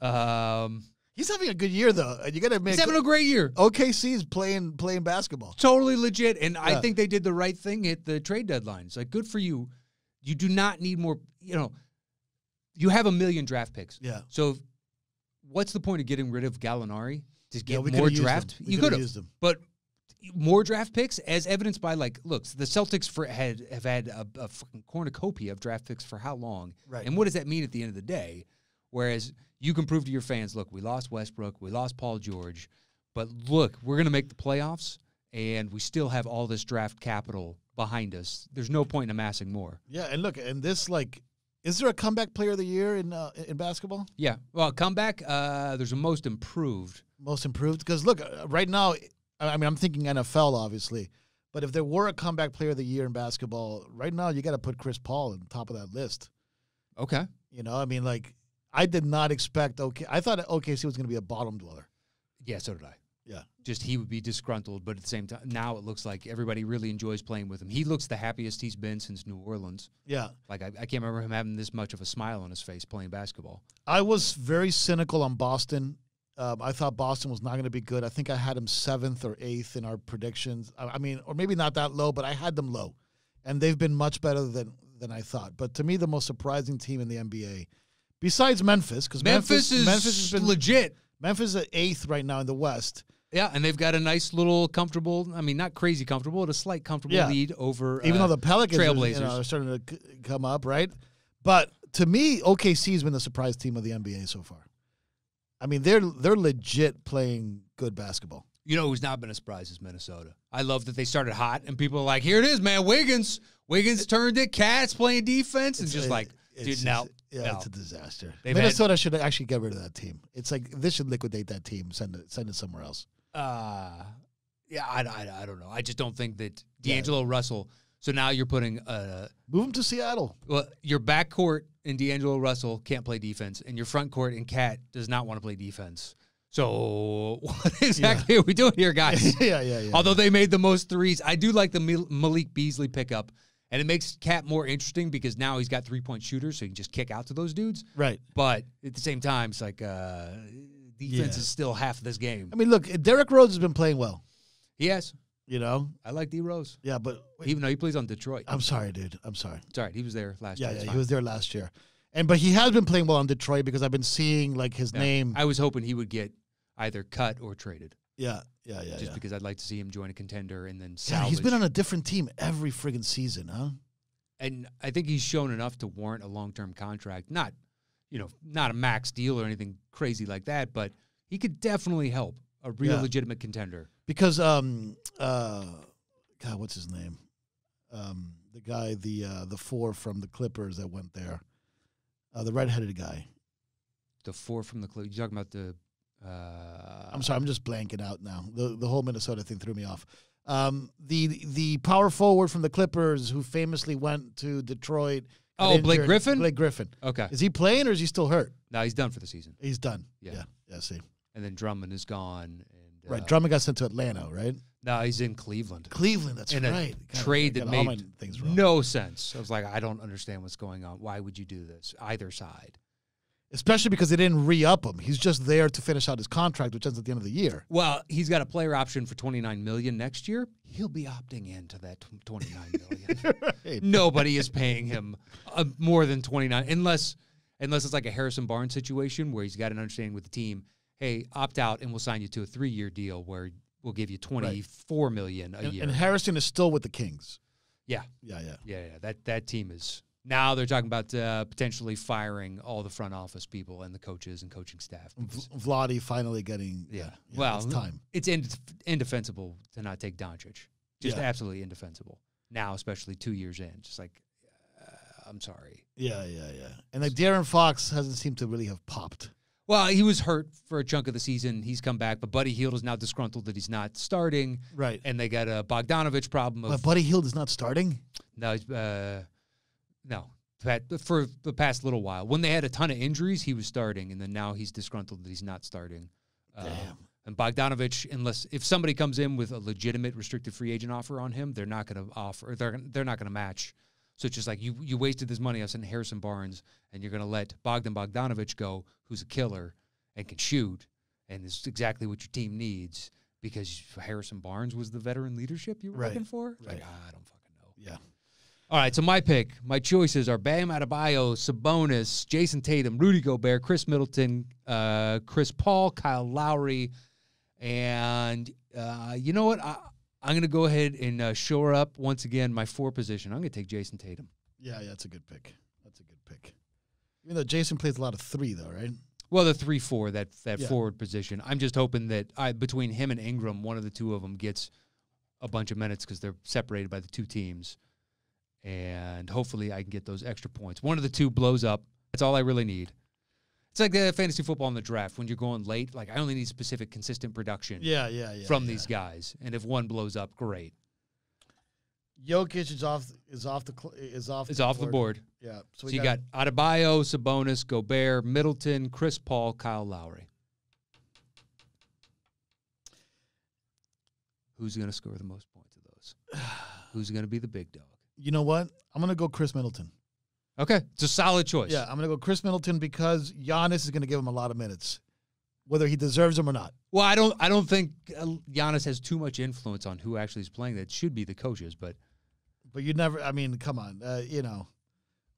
um, He's having a good year, though. You got to make. He's having a great year. O K C's playing, playing basketball. Totally legit, and yeah. I think they did the right thing at the trade deadline. It's like, good for you. You do not need more, you know. You have a million draft picks. Yeah. So what's the point of getting rid of Gallinari? Just get yeah, more draft? You could have. But more draft picks, as evidenced by, like, look, the Celtics for, had, have had a, a fucking cornucopia of draft picks for how long? Right. And what does that mean at the end of the day? Whereas you can prove to your fans, look, we lost Westbrook, we lost Paul George, but look, we're going to make the playoffs, and we still have all this draft capital behind us. There's no point in amassing more. Yeah, and look, and this, like... Is there a comeback player of the year in uh, in basketball? Yeah. Well, comeback, uh, there's a most improved. Most improved? Because, look, right now, I mean, I'm thinking N F L, obviously. But if there were a comeback player of the year in basketball, right now you got to put Chris Paul on top of that list. Okay. You know, I mean, like, I did not expect OK. I thought O K C was going to be a bottom dweller. Yeah, so did I. Yeah. Just he would be disgruntled, but at the same time, now it looks like everybody really enjoys playing with him. He looks the happiest he's been since New Orleans. Yeah. Like, I, I can't remember him having this much of a smile on his face playing basketball. I was very cynical on Boston. Um, I thought Boston was not going to be good. I think I had him seventh or eighth in our predictions. I, I mean, or maybe not that low, but I had them low. And they've been much better than, than I thought. But to me, the most surprising team in the N B A, besides Memphis, because Memphis, Memphis is Memphis has been legit. Memphis is eighth right now in the West. Yeah, and they've got a nice little comfortable, I mean, not crazy comfortable, but a slight comfortable yeah. lead over Even uh, though the Pelicans Trailblazers. Are, you know, are starting to come up, right? But to me, O K C has been the surprise team of the N B A so far. I mean, they're they're legit playing good basketball. You know who's not been a surprise is Minnesota. I love that they started hot, and people are like, here it is, man, Wiggins. Wiggins turned it, Cats playing defense, and it's, just it, like, dude, now. Yeah, no. It's a disaster. They've Minnesota had... should actually get rid of that team. It's like, this should liquidate that team, send it, send it somewhere else. Uh, yeah, I, I, I don't know. I just don't think that D'Angelo yeah. Russell, so now you're putting... Uh, Move him to Seattle. Well, your backcourt in D'Angelo Russell can't play defense, and your front court in Cat does not want to play defense. So what exactly yeah. are we doing here, guys? yeah, yeah, yeah. Although yeah. they made the most threes. I do like the Malik Beasley pickup. And it makes Cat more interesting because now he's got three-point shooters, so he can just kick out to those dudes. Right. But at the same time, it's like uh, defense yeah. is still half of this game. I mean, look, Derrick Rose has been playing well. He has. You know? I like D-Rose. Yeah, but... Wait. Even though he plays on Detroit. I'm sorry, dude. I'm sorry. It's all right. He was there last yeah, year. Yeah, yeah, he was there last year. And But he has been playing well on Detroit because I've been seeing, like, his yeah. name. I was hoping he would get either cut or traded. Yeah, yeah, yeah. Just yeah. because I'd like to see him join a contender and then salvage. Yeah, he's been on a different team every friggin' season, huh? And I think he's shown enough to warrant a long-term contract. Not, you know, not a max deal or anything crazy like that, but he could definitely help a real yeah. legitimate contender. Because, um, uh, God, what's his name? Um, the guy, the uh, the four from the Clippers that went there, uh, the red-headed guy. The four from the Clippers. You talking about the Uh, I'm sorry, I'm just blanking out now. The the whole Minnesota thing threw me off. Um, the the power forward from the Clippers who famously went to Detroit. Oh, injured, Blake Griffin? Blake Griffin. Okay. Is he playing or is he still hurt? No, he's done for the season. He's done. Yeah. Yeah, yeah, see. And then Drummond is gone. And, uh, right, Drummond got sent to Atlanta, right? No, he's in Cleveland. Cleveland, that's in right. A God, trade that made no sense. I was like, I don't understand what's going on. Why would you do this? Either side. Especially because they didn't re-up him. He's just there to finish out his contract, which ends at the end of the year. Well, he's got a player option for twenty-nine million dollars next year. He'll be opting into that twenty-nine million dollars. Right. Nobody is paying him uh, more than twenty-nine, unless unless it's like a Harrison Barnes situation where he's got an understanding with the team. Hey, opt out, and we'll sign you to a three-year deal where we'll give you twenty-four million dollars a and, year. And Harrison is still with the Kings. Yeah, yeah, yeah, yeah. yeah. That that team is. Now they're talking about uh, potentially firing all the front office people and the coaches and coaching staff. Vlade finally getting yeah. yeah, yeah well, it's time. It's indef indefensible to not take Doncic. Just yeah. absolutely indefensible. Now, especially two years in, just like uh, I'm sorry. Yeah, yeah, yeah. And like De'Aaron Fox hasn't seemed to really have popped. Well, he was hurt for a chunk of the season. He's come back, but Buddy Hield is now disgruntled that he's not starting. Right. And they got a Bogdanovich problem. Of, but Buddy Hield is not starting? No, he's. Uh, No, for the past little while. When they had a ton of injuries, he was starting, and then now he's disgruntled that he's not starting. Damn. Um, and Bogdanovich, unless if somebody comes in with a legitimate restricted free agent offer on him, they're not going to offer. They're they're not going to match. So it's just like you you wasted this money on sending Harrison Barnes, and you're going to let Bogdan Bogdanovich go, who's a killer and can shoot, and is exactly what your team needs because Harrison Barnes was the veteran leadership you were right. looking for. Right. Like ah, I don't fucking know. Yeah. All right, so my pick, my choices are Bam Adebayo, Sabonis, Jason Tatum, Rudy Gobert, Khris Middleton, uh, Chris Paul, Kyle Lowry, and uh, you know what? I, I'm going to go ahead and uh, shore up once again my four position. I'm going to take Jason Tatum. Yeah, yeah, that's a good pick. That's a good pick. Even though Jason plays a lot of three, though, right? Well, the three four, that that yeah. forward position. I'm just hoping that I, between him and Ingram, one of the two of them gets a bunch of minutes because they're separated by the two teams. And hopefully I can get those extra points. One of the two blows up. That's all I really need. It's like the fantasy football in the draft. When you're going late, like I only need specific, consistent production yeah, yeah, yeah, from yeah. these guys. And if one blows up, great. Jokic is off is off the is off is the off board. the board. Yeah. So, so you got Adebayo, Sabonis, Gobert, Middleton, Chris Paul, Kyle Lowry. Who's going to score the most points of those? Who's going to be the big dog? You know what? I'm going to go Khris Middleton. Okay. It's a solid choice. Yeah, I'm going to go Khris Middleton because Giannis is going to give him a lot of minutes, whether he deserves them or not. Well, I don't I don't think Giannis has too much influence on who actually is playing. That should be the coaches, but... But you never... I mean, come on. Uh, you know,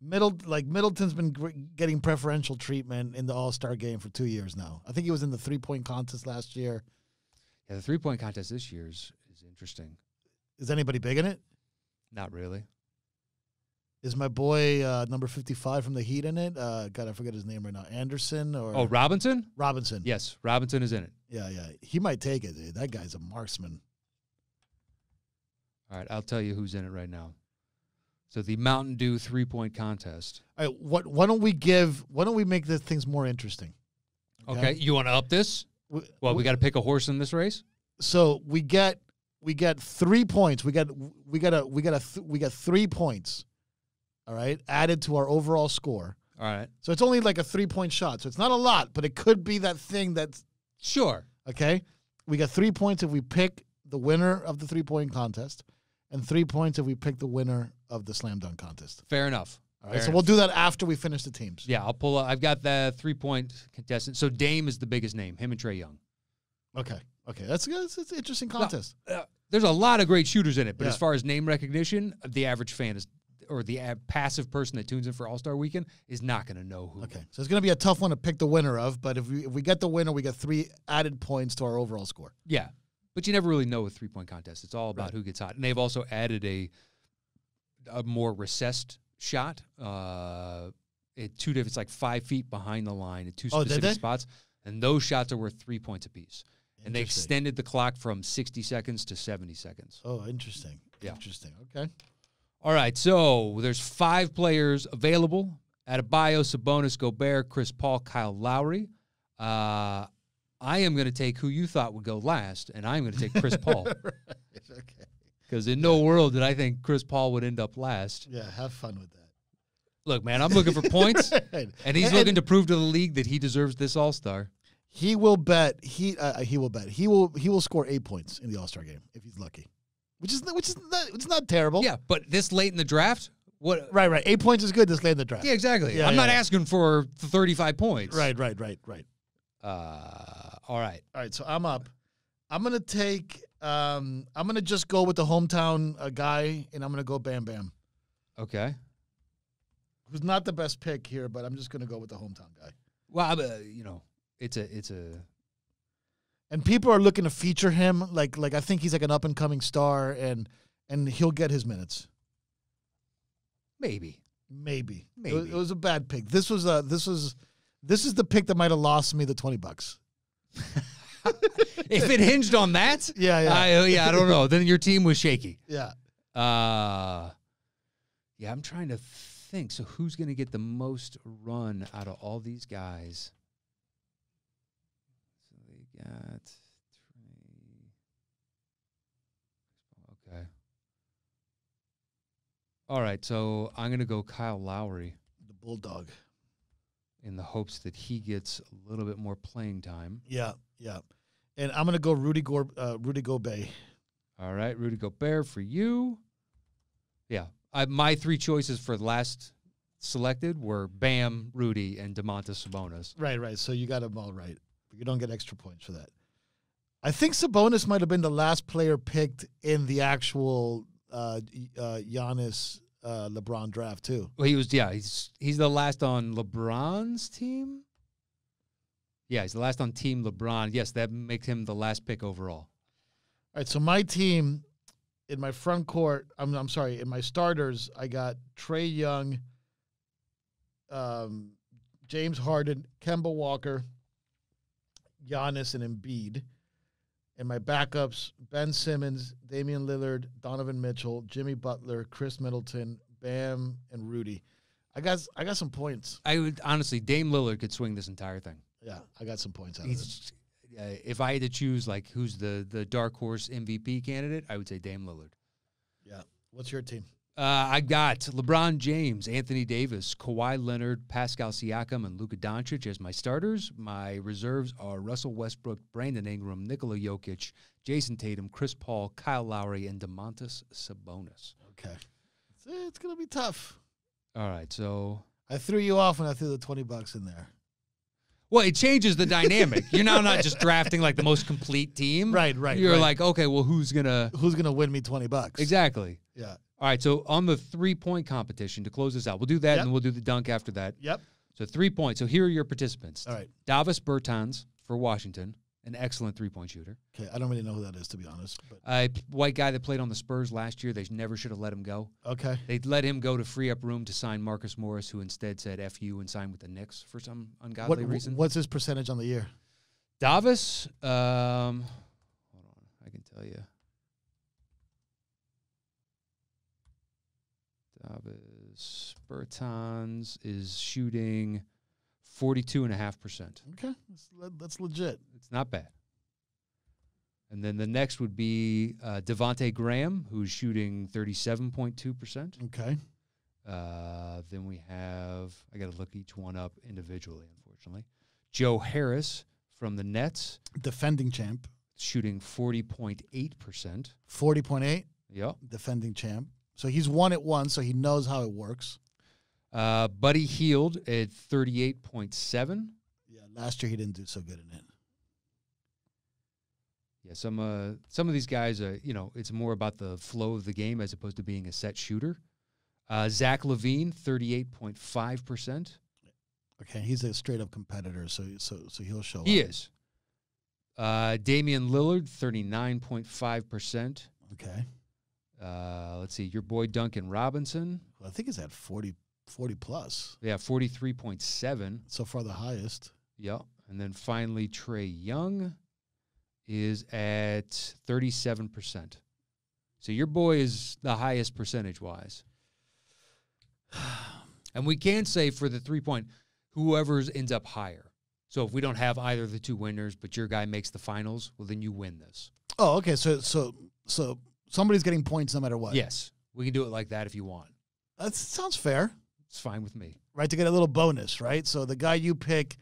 Middle, like Middleton's been getting preferential treatment in the All-Star game for two years now. I think he was in the three-point contest last year. Yeah, the three-point contest this year is, is interesting. Is anybody big in it? Not really. Is my boy uh, number fifty-five from the Heat in it? Uh, God, I forget his name right now. Anderson or oh Robinson? Robinson. Yes, Robinson is in it. Yeah, yeah. He might take it, dude. That guy's a marksman. All right, I'll tell you who's in it right now. So the Mountain Dew three-point contest. All right, what? Why don't we give? Why don't we make the things more interesting? Okay, okay you want to up this? We, well, we, we got to pick a horse in this race. So we get. We got three points. We got we got a we got a th we got three points, all right, added to our overall score. All right. So it's only like a three point shot. So it's not a lot, but it could be that thing that's sure. Okay. We got three points if we pick the winner of the three point contest, and three points if we pick the winner of the slam dunk contest. Fair enough. All right. Fair so enough. We'll do that after we finish the teams. Yeah, I'll pull up. I've got the three point contestant. So Dame is the biggest name. Him and Trae Young. Okay. Okay, that's that's, that's an interesting contest. Now, uh, there's a lot of great shooters in it, but yeah. as far as name recognition, the average fan is, or the ab passive person that tunes in for All Star Weekend is not going to know who. Okay, so it's going to be a tough one to pick the winner of. But if we if we get the winner, we get three added points to our overall score. Yeah, but you never really know with three point contests. It's all about right. who gets hot, and they've also added a a more recessed shot. Uh, it two different. It's like five feet behind the line at two oh, specific spots, and those shots are worth three points apiece. And they extended the clock from sixty seconds to seventy seconds. Oh, interesting. Yeah. Interesting. Okay. All right. So there's five players available: Adebayo, Sabonis, Gobert, Chris Paul, Kyle Lowry. Uh, I am going to take who you thought would go last, and I'm going to take Chris Paul. Right. Okay. Because in no world did I think Chris Paul would end up last. Yeah, have fun with that. Look, man, I'm looking for points, right. and he's and, looking to prove to the league that he deserves this All-Star. He will bet he uh, he will bet he will he will score eight points in the All-Star game if he's lucky, which is which is not, it's not terrible. Yeah, but this late in the draft. What? Right, right. Eight points is good this late in the draft. Yeah, exactly. Yeah, I'm yeah, not yeah. asking for thirty-five points. Right, right, right, right. Uh, all right. All right, so I'm up. I'm going to take um, – I'm going to just go with the hometown uh, guy, and I'm going to go Bam Bam. Okay. Who's not the best pick here, but I'm just going to go with the hometown guy. Well, uh, you know, it's a – it's a. And people are looking to feature him. Like, like I think he's like an up-and-coming star, and and he'll get his minutes. Maybe, maybe, maybe. It was, it was a bad pick. This was a this was this is the pick that might have lost me the twenty bucks. If it hinged on that, yeah, yeah, I, yeah. I don't know. Then your team was shaky. Yeah, uh, yeah. I'm trying to think. So who's going to get the most run out of all these guys? So they got three. Okay. All right, so I'm going to go Kyle Lowry. The Bulldog. In the hopes that he gets a little bit more playing time. Yeah, yeah. And I'm going to go Rudy Gore, uh, Rudy Gobert. All right, Rudy Gobert for you. Yeah, I, my three choices for last selected were Bam, Rudy, and Domantas Sabonis. Right, right, so you got them all right. But you don't get extra points for that. I think Sabonis might have been the last player picked in the actual Uh, uh, Giannis, uh, LeBron draft too. Well, he was yeah. He's he's the last on LeBron's team. Yeah, he's the last on Team LeBron. Yes, that makes him the last pick overall. All right, so my team in my front court. I'm I'm sorry. In my starters, I got Trae Young, um, James Harden, Kemba Walker, Giannis, and Embiid. And my backups, Ben Simmons, Damian Lillard, Donovan Mitchell, Jimmy Butler, Khris Middleton, Bam, and Rudy. I got I got some points. I would honestly, Dame Lillard could swing this entire thing. Yeah, I got some points out He's, of it. Uh, if I had to choose, like, who's the, the dark horse M V P candidate, I would say Dame Lillard. Yeah. What's your team? Uh, I got LeBron James, Anthony Davis, Kawhi Leonard, Pascal Siakam, and Luka Doncic as my starters. My reserves are Russell Westbrook, Brandon Ingram, Nikola Jokic, Jason Tatum, Chris Paul, Kyle Lowry, and Domantas Sabonis. Okay. It's, it's going to be tough. All right, so. I threw you off when I threw the twenty bucks in there. Well, it changes the dynamic. You're now not just drafting, like, the most complete team. Right, right, You're right. like, okay, well, who's going to. Who's going to win me twenty bucks? Exactly. Yeah. All right, so on the three-point competition, to close this out, we'll do that, yep. and we'll do the dunk after that. Yep. So three points. So here are your participants. All right. Davis Bertans for Washington, an excellent three-point shooter. Okay, I don't really know who that is, to be honest. A uh, white guy that played on the Spurs last year. They never should have let him go. Okay. They let him go to free up room to sign Marcus Morris, who instead said F you and signed with the Knicks for some ungodly what, reason. What's his percentage on the year? Davis, um, hold on, I can tell you. Davis Bertans is shooting forty-two point five percent. Okay, that's, le that's legit. It's not bad. And then the next would be uh, Devontae Graham, who's shooting thirty-seven point two percent. Okay. Uh, then we have, I got to look each one up individually, unfortunately. Joe Harris from the Nets. Defending champ. Shooting forty point eight percent. forty point eight? Yep. Defending champ. So he's won it once, so he knows how it works. Uh, Buddy Hield at thirty-eight point seven. Yeah, last year he didn't do so good in it. Yeah, some uh, some of these guys, are, you know, it's more about the flow of the game as opposed to being a set shooter. Uh, Zach LaVine, thirty-eight point five percent. Okay, he's a straight-up competitor, so so so he'll show he up. He is. Uh, Damian Lillard, thirty-nine point five percent. Okay. Uh, let's see, your boy Duncan Robinson. Well, I think he's at forty, forty plus. Yeah, forty-three point seven. So far the highest. Yeah. And then finally, Trae Young is at thirty-seven percent. So your boy is the highest percentage-wise. And we can say for the three-point, whoever ends up higher. So if we don't have either of the two winners, but your guy makes the finals, well, then you win this. Oh, okay. So so so somebody's getting points no matter what. Yes. We can do it like that if you want. That sounds fair. It's fine with me. Right, to get a little bonus, right? So the guy you pick,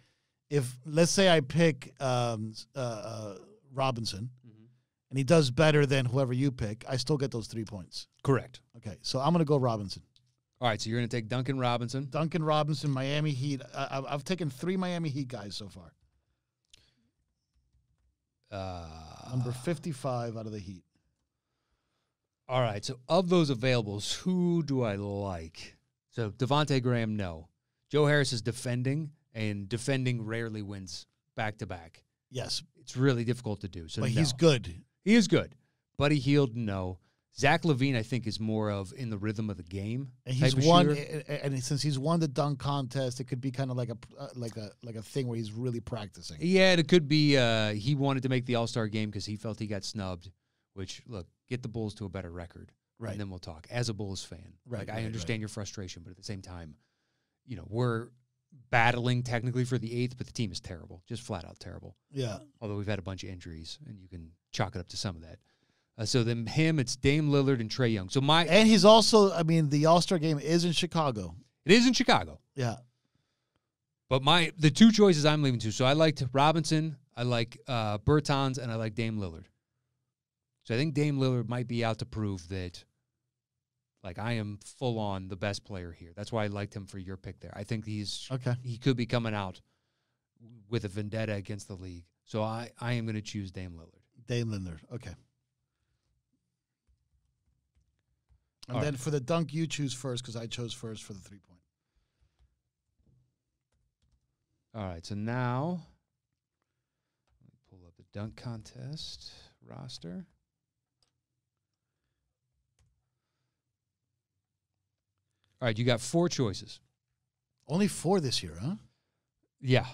if let's say I pick um, uh, Robinson, mm-hmm. and he does better than whoever you pick, I still get those three points. Correct. Okay, so I'm going to go Robinson. All right, so you're going to take Duncan Robinson. Duncan Robinson, Miami Heat. I, I've taken three Miami Heat guys so far. Uh, Number fifty-five out of the Heat. All right, so of those availables, who do I like? So Devontae Graham, no. Joe Harris is defending, and defending rarely wins back-to-back. Yes. It's really difficult to do. So but no. He's good. He is good. Buddy Hield, no. Zach LaVine, I think, is more of in the rhythm of the game. And he's won, and since he's won the dunk contest, it could be kind of like a like a like a thing where he's really practicing. Yeah, and it could be uh, he wanted to make the All-Star game because he felt he got snubbed. Which look, get the Bulls to a better record, right? And then we'll talk. As a Bulls fan, right, like right, I understand right. your frustration, but at the same time, you know we're battling technically for the eighth, but the team is terrible, just flat out terrible. Yeah. Although we've had a bunch of injuries, and you can chalk it up to some of that. Uh, so then him, it's Dame Lillard and Trae Young. So my and he's also, I mean, the All-Star game is in Chicago. It is in Chicago. Yeah. But my the two choices I'm leaving to. So I liked Robinson, I like uh, Bertans, and I like Dame Lillard. So I think Dame Lillard might be out to prove that. Like I am full on the best player here. That's why I liked him for your pick there. I think he's okay. He could be coming out with a vendetta against the league. So I I am going to choose Dame Lillard. Dame Lillard. Okay. And All then right. for the dunk, you choose first because I chose first for the three-point. All right, so now let me pull up the dunk contest roster. All right, you got four choices. Only four this year, huh? Yeah.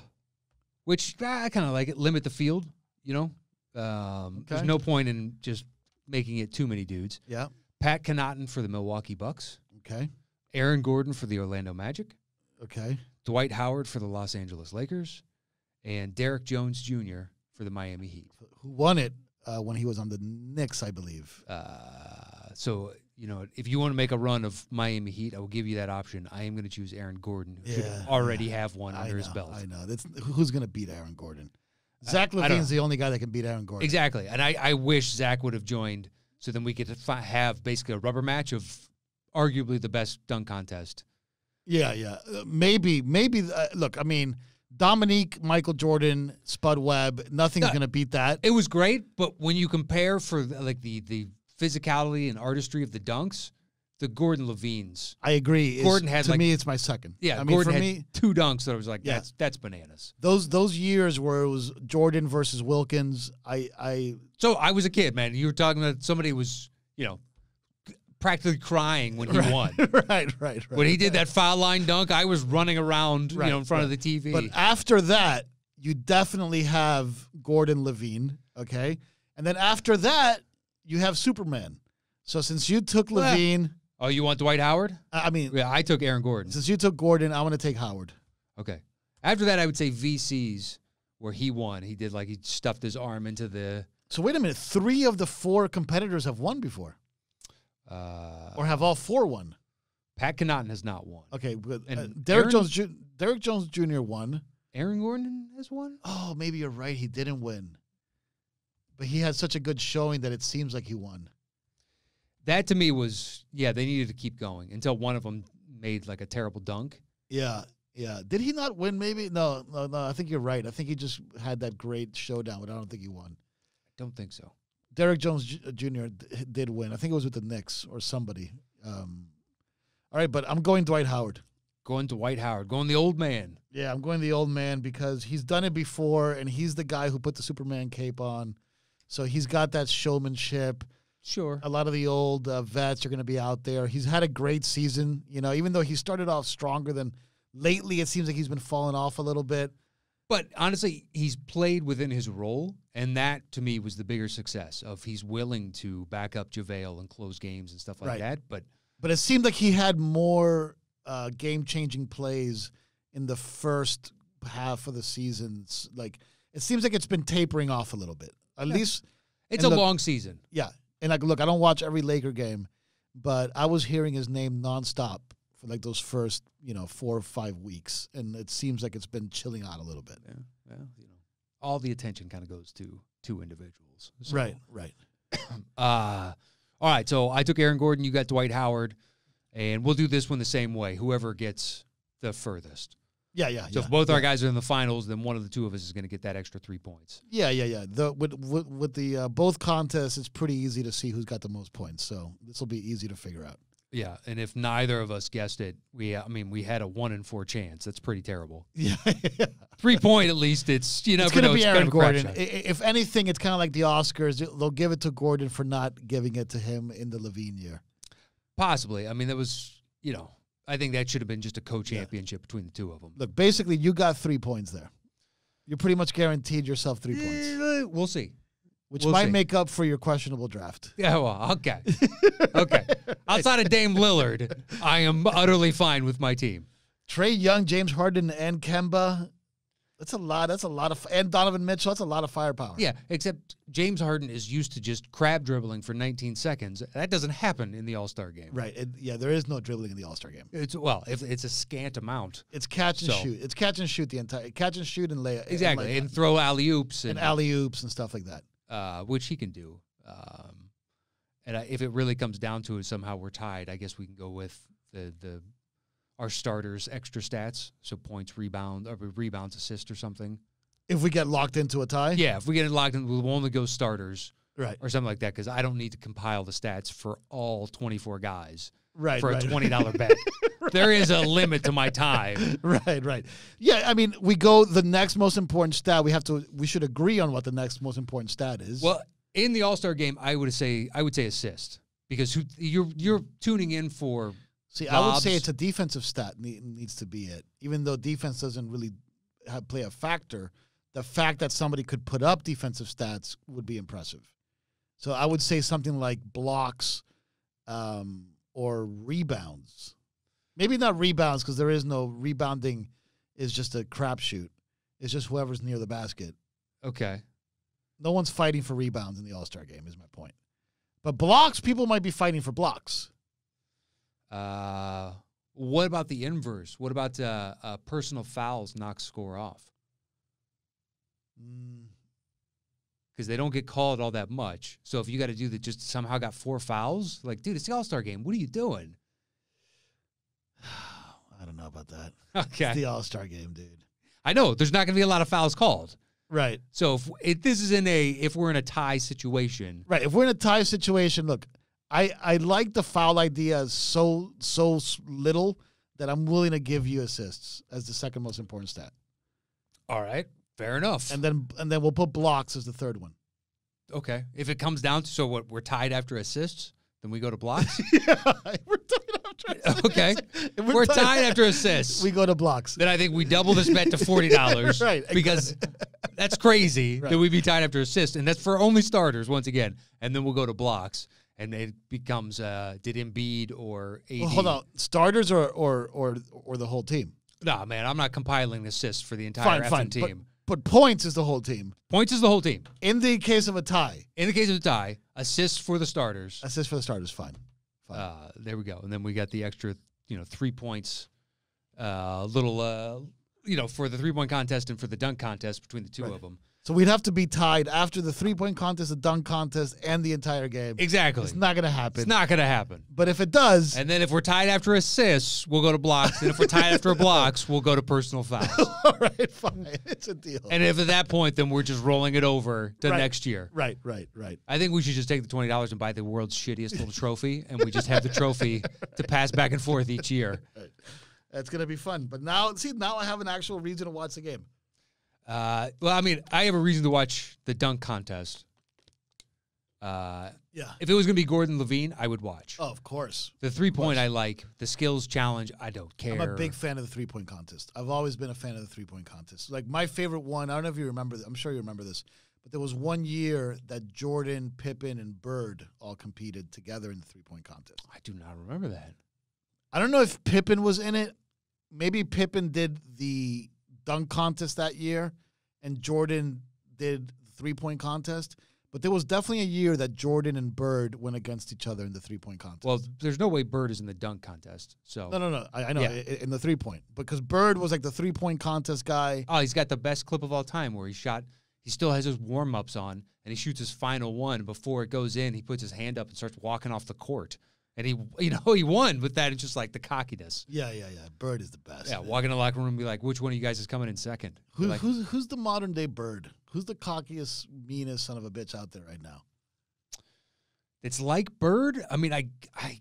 Which I kind of like it. Limit the field, you know? Um, okay. There's no point in just making it too many dudes. Yeah. Pat Connaughton for the Milwaukee Bucks. Okay. Aaron Gordon for the Orlando Magic. Okay. Dwight Howard for the Los Angeles Lakers. And Derrick Jones Junior for the Miami Heat. Who won it uh, when he was on the Knicks, I believe. Uh, so, you know, if you want to make a run of Miami Heat, I will give you that option. I am going to choose Aaron Gordon, who yeah, should already yeah. have one I under know, his belt. I know. That's, who's going to beat Aaron Gordon? Zach LaVine's the only guy that can beat Aaron Gordon. Exactly. And I, I wish Zach would have joined. So then we could have basically a rubber match of arguably the best dunk contest. Yeah, yeah. Uh, maybe, maybe. Uh, look, I mean, Dominique, Michael Jordan, Spud Webb, nothing's no, going to beat that. It was great, but when you compare for like the, the physicality and artistry of the dunks, the Gordon LaVines. I agree. Gordon had to like, me, it's my second. Yeah, I mean, Gordon for had me, two dunks that I was like, yeah. that's that's bananas. Those those years where it was Jordan versus Wilkins, I, I so I was a kid, man. You were talking about somebody was, you know, practically crying when he right, won. Right, right, right. When he did that foul line dunk, I was running around, right, you know, in front right. of the T V. But after that, you definitely have Gordon LaVine, okay, and then after that, you have Superman. So since you took LaVine. Oh, you want Dwight Howard? I mean, yeah, I took Aaron Gordon. Since you took Gordon, I want to take Howard. Okay. After that, I would say V Cs, where he won. He did like he stuffed his arm into the. So wait a minute. Three of the four competitors have won before, uh, or have all four won? Pat Connaughton has not won. Okay, but uh, Derrick Jones, Derrick Jones Junior won. Aaron Gordon has won. Oh, maybe you're right. He didn't win, but he had such a good showing that it seems like he won. That to me was, yeah, they needed to keep going until one of them made like a terrible dunk. Yeah, yeah. Did he not win maybe? No, no, no. I think you're right. I think he just had that great showdown, but I don't think he won. I don't think so. Derrick Jones Junior did win. I think it was with the Knicks or somebody. Um, all right, but I'm going Dwight Howard. Going Dwight Howard. Going the old man. Yeah, I'm going the old man because he's done it before, and he's the guy who put the Superman cape on. So he's got that showmanship. Sure. A lot of the old uh, vets are going to be out there. He's had a great season, you know, even though he started off stronger than lately, it seems like he's been falling off a little bit. But honestly, he's played within his role, and that, to me, was the bigger success of he's willing to back up JaVale and close games and stuff like right. that. But but it seemed like he had more uh, game-changing plays in the first half of the seasons, like it seems like it's been tapering off a little bit. At yeah. least it's a look, long season. Yeah. And like, look, I don't watch every Laker game, but I was hearing his name nonstop for like those first, you know, four or five weeks. And it seems like it's been chilling out a little bit. Yeah. Well, you know, all the attention kind of goes to two individuals. So. Right. Right. uh, all right. So I took Aaron Gordon. You got Dwight Howard. And we'll do this one the same way. Whoever gets the furthest. Yeah, yeah. So yeah, if both yeah. our guys are in the finals, then one of the two of us is going to get that extra three points. Yeah, yeah, yeah. The, with with, with the uh, both contests, it's pretty easy to see who's got the most points. So this will be easy to figure out. Yeah, and if neither of us guessed it, we I mean we had a one in four chance. That's pretty terrible. Yeah, yeah. Three point at least. It's you never it's gonna know. It's going to be Aaron Gordon. If anything, it's kind of like the Oscars. They'll give it to Gordon for not giving it to him in the Levine year. Possibly. I mean, that was, you know, I think that should have been just a co-championship yeah. between the two of them. Look, basically, you got three points there. You're pretty much guaranteed yourself three points. We'll see. Which we'll might see. make up for your questionable draft. Yeah, well, okay. okay. Outside of Dame Lillard, I am utterly fine with my team. Trae Young, James Harden, and Kemba. That's a lot. That's a lot of, and Donovan Mitchell. That's a lot of firepower. Yeah, except James Harden is used to just crab dribbling for nineteen seconds. That doesn't happen in the All-Star game. Right. It, yeah, there is no dribbling in the All-Star game. It's well, if it's a scant amount. It's catch and so. shoot. It's catch and shoot the entire catch and shoot and lay exactly and, and throw alley oops and, and alley oops and stuff like that, uh, which he can do. Um, and I, if it really comes down to it, somehow we're tied. I guess we can go with the the. Our starters' extra stats, so points, rebound, or rebounds, assist, or something. If we get locked into a tie? Yeah, if we get locked in, we'll only go starters right. or something like that, because I don't need to compile the stats for all twenty-four guys right, for right. a twenty dollar bet. right. There is a limit to my time. Right, right. Yeah, I mean, we go the next most important stat. We have to. We should agree on what the next most important stat is. Well, in the All-Star game, I would say I would say assist, because who, you're you're tuning in for... See, Lobs. I would say it's a defensive stat needs to be it. Even though defense doesn't really have, play a factor, the fact that somebody could put up defensive stats would be impressive. So I would say something like blocks um, or rebounds. Maybe not rebounds, because there is no rebounding. Is just a crapshoot. It's just whoever's near the basket. Okay. No one's fighting for rebounds in the All-Star game is my point. But blocks, people might be fighting for blocks. Uh, what about the inverse? What about uh, uh, personal fouls knock score off? Because they don't get called all that much. So if you got to do that, just somehow got four fouls, like, dude, it's the All-Star game. What are you doing? I don't know about that. Okay. It's the All-Star game, dude. I know. There's not going to be a lot of fouls called. Right. So if, if this is in a, if we're in a tie situation. Right. If we're in a tie situation, look. I, I like the foul idea so so little that I'm willing to give you assists as the second most important stat. All right, fair enough. And then and then we'll put blocks as the third one. Okay, if it comes down to so what we're tied after assists, then we go to blocks. yeah, we're tied after assists. Okay, if we're, we're tied, tied after assists. We go to blocks. Then I think we double this bet to forty dollars, yeah, right? Because that's crazy right. that we'd be tied after assists, and that's for only starters once again. And then we'll go to blocks. And it becomes uh, did Embiid or A D? Well, hold on, starters or or or or the whole team? Nah, man, I'm not compiling assists for the entire fine, fine. team. But, but points is the whole team. Points is the whole team. In the case of a tie. In the case of a tie, assists for the starters. Assists for the starters, fine. fine. Uh, there we go, and then we got the extra, you know, three points, uh, little, uh, you know, for the three point contest and for the dunk contest between the two right. of them. So we'd have to be tied after the three-point contest, the dunk contest, and the entire game. Exactly. It's not going to happen. It's not going to happen. But if it does... And then if we're tied after assists, we'll go to blocks. And if we're tied after blocks, we'll go to personal fouls. All right, fine. It's a deal. And if at that point, then we're just rolling it over to right. next year. Right, right, right. I think we should just take the twenty dollars and buy the world's shittiest little trophy, and we just have the trophy to pass back and forth each year. Right. That's going to be fun. But now, see, now I have an actual reason to watch the game. Uh, well, I mean, I have a reason to watch the dunk contest. Uh, yeah. If it was going to be Gordon Levine, I would watch. Oh, of course. The three-point I like. The skills challenge, I don't care. I'm a big fan of the three-point contest. I've always been a fan of the three-point contest. Like, my favorite one, I don't know if you remember, I'm sure you remember this, but there was one year that Jordan, Pippen, and Bird all competed together in the three-point contest. I do not remember that. I don't know if Pippen was in it. Maybe Pippen did the... dunk contest that year, and Jordan did the three-point contest. But there was definitely a year that Jordan and Bird went against each other in the three-point contest. Well, there's no way Bird is in the dunk contest. So no, no, no. I, I know, yeah. in the three-point. Because Bird was like the three-point contest guy. Oh, he's got the best clip of all time where he shot – he still has his warm-ups on, and he shoots his final one. Before it goes in, he puts his hand up and starts walking off the court. And he, you know, he won with that. It's just like the cockiness. Yeah, yeah, yeah. Bird is the best. Yeah, walk in the locker room and be like, which one of you guys is coming in second? Who, like, who's who's the modern day Bird? Who's the cockiest, meanest son of a bitch out there right now? It's like Bird. I mean, I I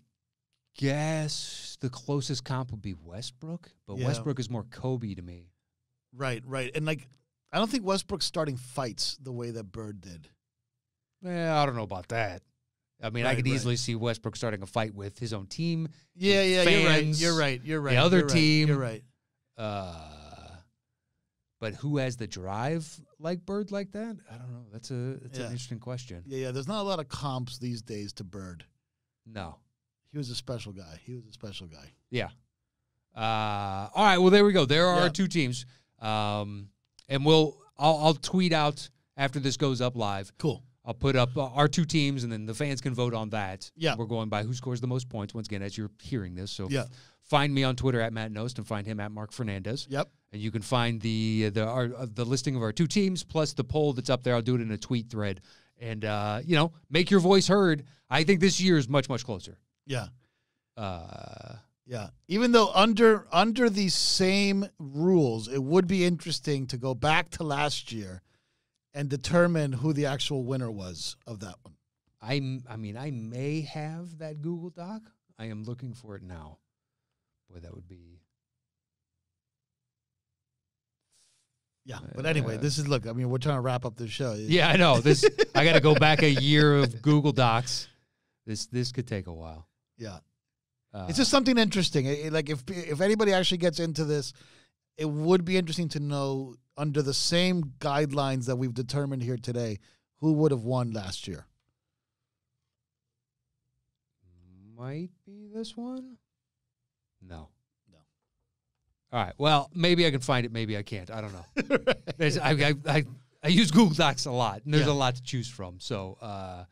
guess the closest comp would be Westbrook, but yeah. Westbrook is more Kobe to me. Right, right. And like, I don't think Westbrook's starting fights the way that Bird did. Yeah, I don't know about that. I mean, right, I could right. easily see Westbrook starting a fight with his own team. Yeah, yeah, fans, you're right. You're right. You're right. The other you're team. Right, you're right. Uh, but who has the drive like Bird like that? I don't know. That's a that's yeah. an interesting question. Yeah, yeah. There's not a lot of comps these days to Bird. No. He was a special guy. He was a special guy. Yeah. Uh, all right. Well, there we go. There are yeah. our two teams. Um, and we'll I'll, I'll tweet out after this goes up live. Cool. I'll put up our two teams, and then the fans can vote on that. Yeah. We're going by who scores the most points, once again, as you're hearing this. So yeah. find me on Twitter at Matt Nost and find him at Mark Fernandez. Yep. And you can find the the our, the listing of our two teams plus the poll that's up there. I'll do it in a tweet thread. And, uh, you know, make your voice heard. I think this year is much, much closer. Yeah. Uh, yeah. Even though under under these same rules, it would be interesting to go back to last year and determine who the actual winner was of that one. I, I mean, I may have that Google Doc. I am looking for it now. Boy, that would be... Yeah, but anyway, uh, this is, look, I mean, we're trying to wrap up this show. Yeah, I know. This I got to go back a year of Google Docs. This this could take a while. Yeah. Uh, it's just something interesting. It, like, if if anybody actually gets into this, it would be interesting to know, under the same guidelines that we've determined here today, who would have won last year? Might be this one? No. No. All right. Well, maybe I can find it. Maybe I can't. I don't know. Right. I, I, I, I use Google Docs a lot, and there's yeah. a lot to choose from. So, uh, all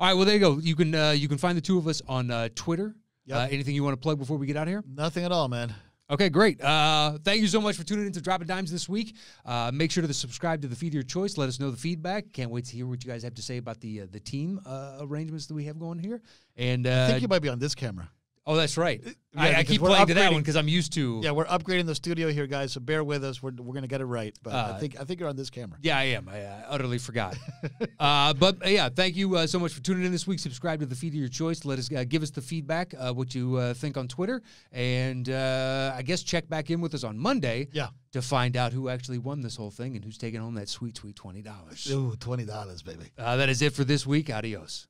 right. Well, there you go. You can, uh, you can find the two of us on uh, Twitter. Yep. Uh, anything you want to plug before we get out of here? Nothing at all, man. Okay, great. Uh, thank you so much for tuning in to Dropping Dimes this week. Uh, make sure to subscribe to the feed of your choice. Let us know the feedback. Can't wait to hear what you guys have to say about the uh, the team uh, arrangements that we have going here. And uh, I think you might be on this camera. Oh, that's right. Yeah, I, I keep playing to that one because I'm used to. Yeah, we're upgrading the studio here, guys. So bear with us. We're we're gonna get it right. But uh, I think I think you're on this camera. Yeah, I am. I, I utterly forgot. uh, but uh, yeah, thank you uh, so much for tuning in this week. Subscribe to the feed of your choice. Let us uh, give us the feedback, uh, what you uh, think on Twitter, and uh, I guess check back in with us on Monday. Yeah. To find out who actually won this whole thing and who's taking home that sweet, sweet twenty dollars. Ooh, twenty dollars, baby. Uh, that is it for this week. Adios.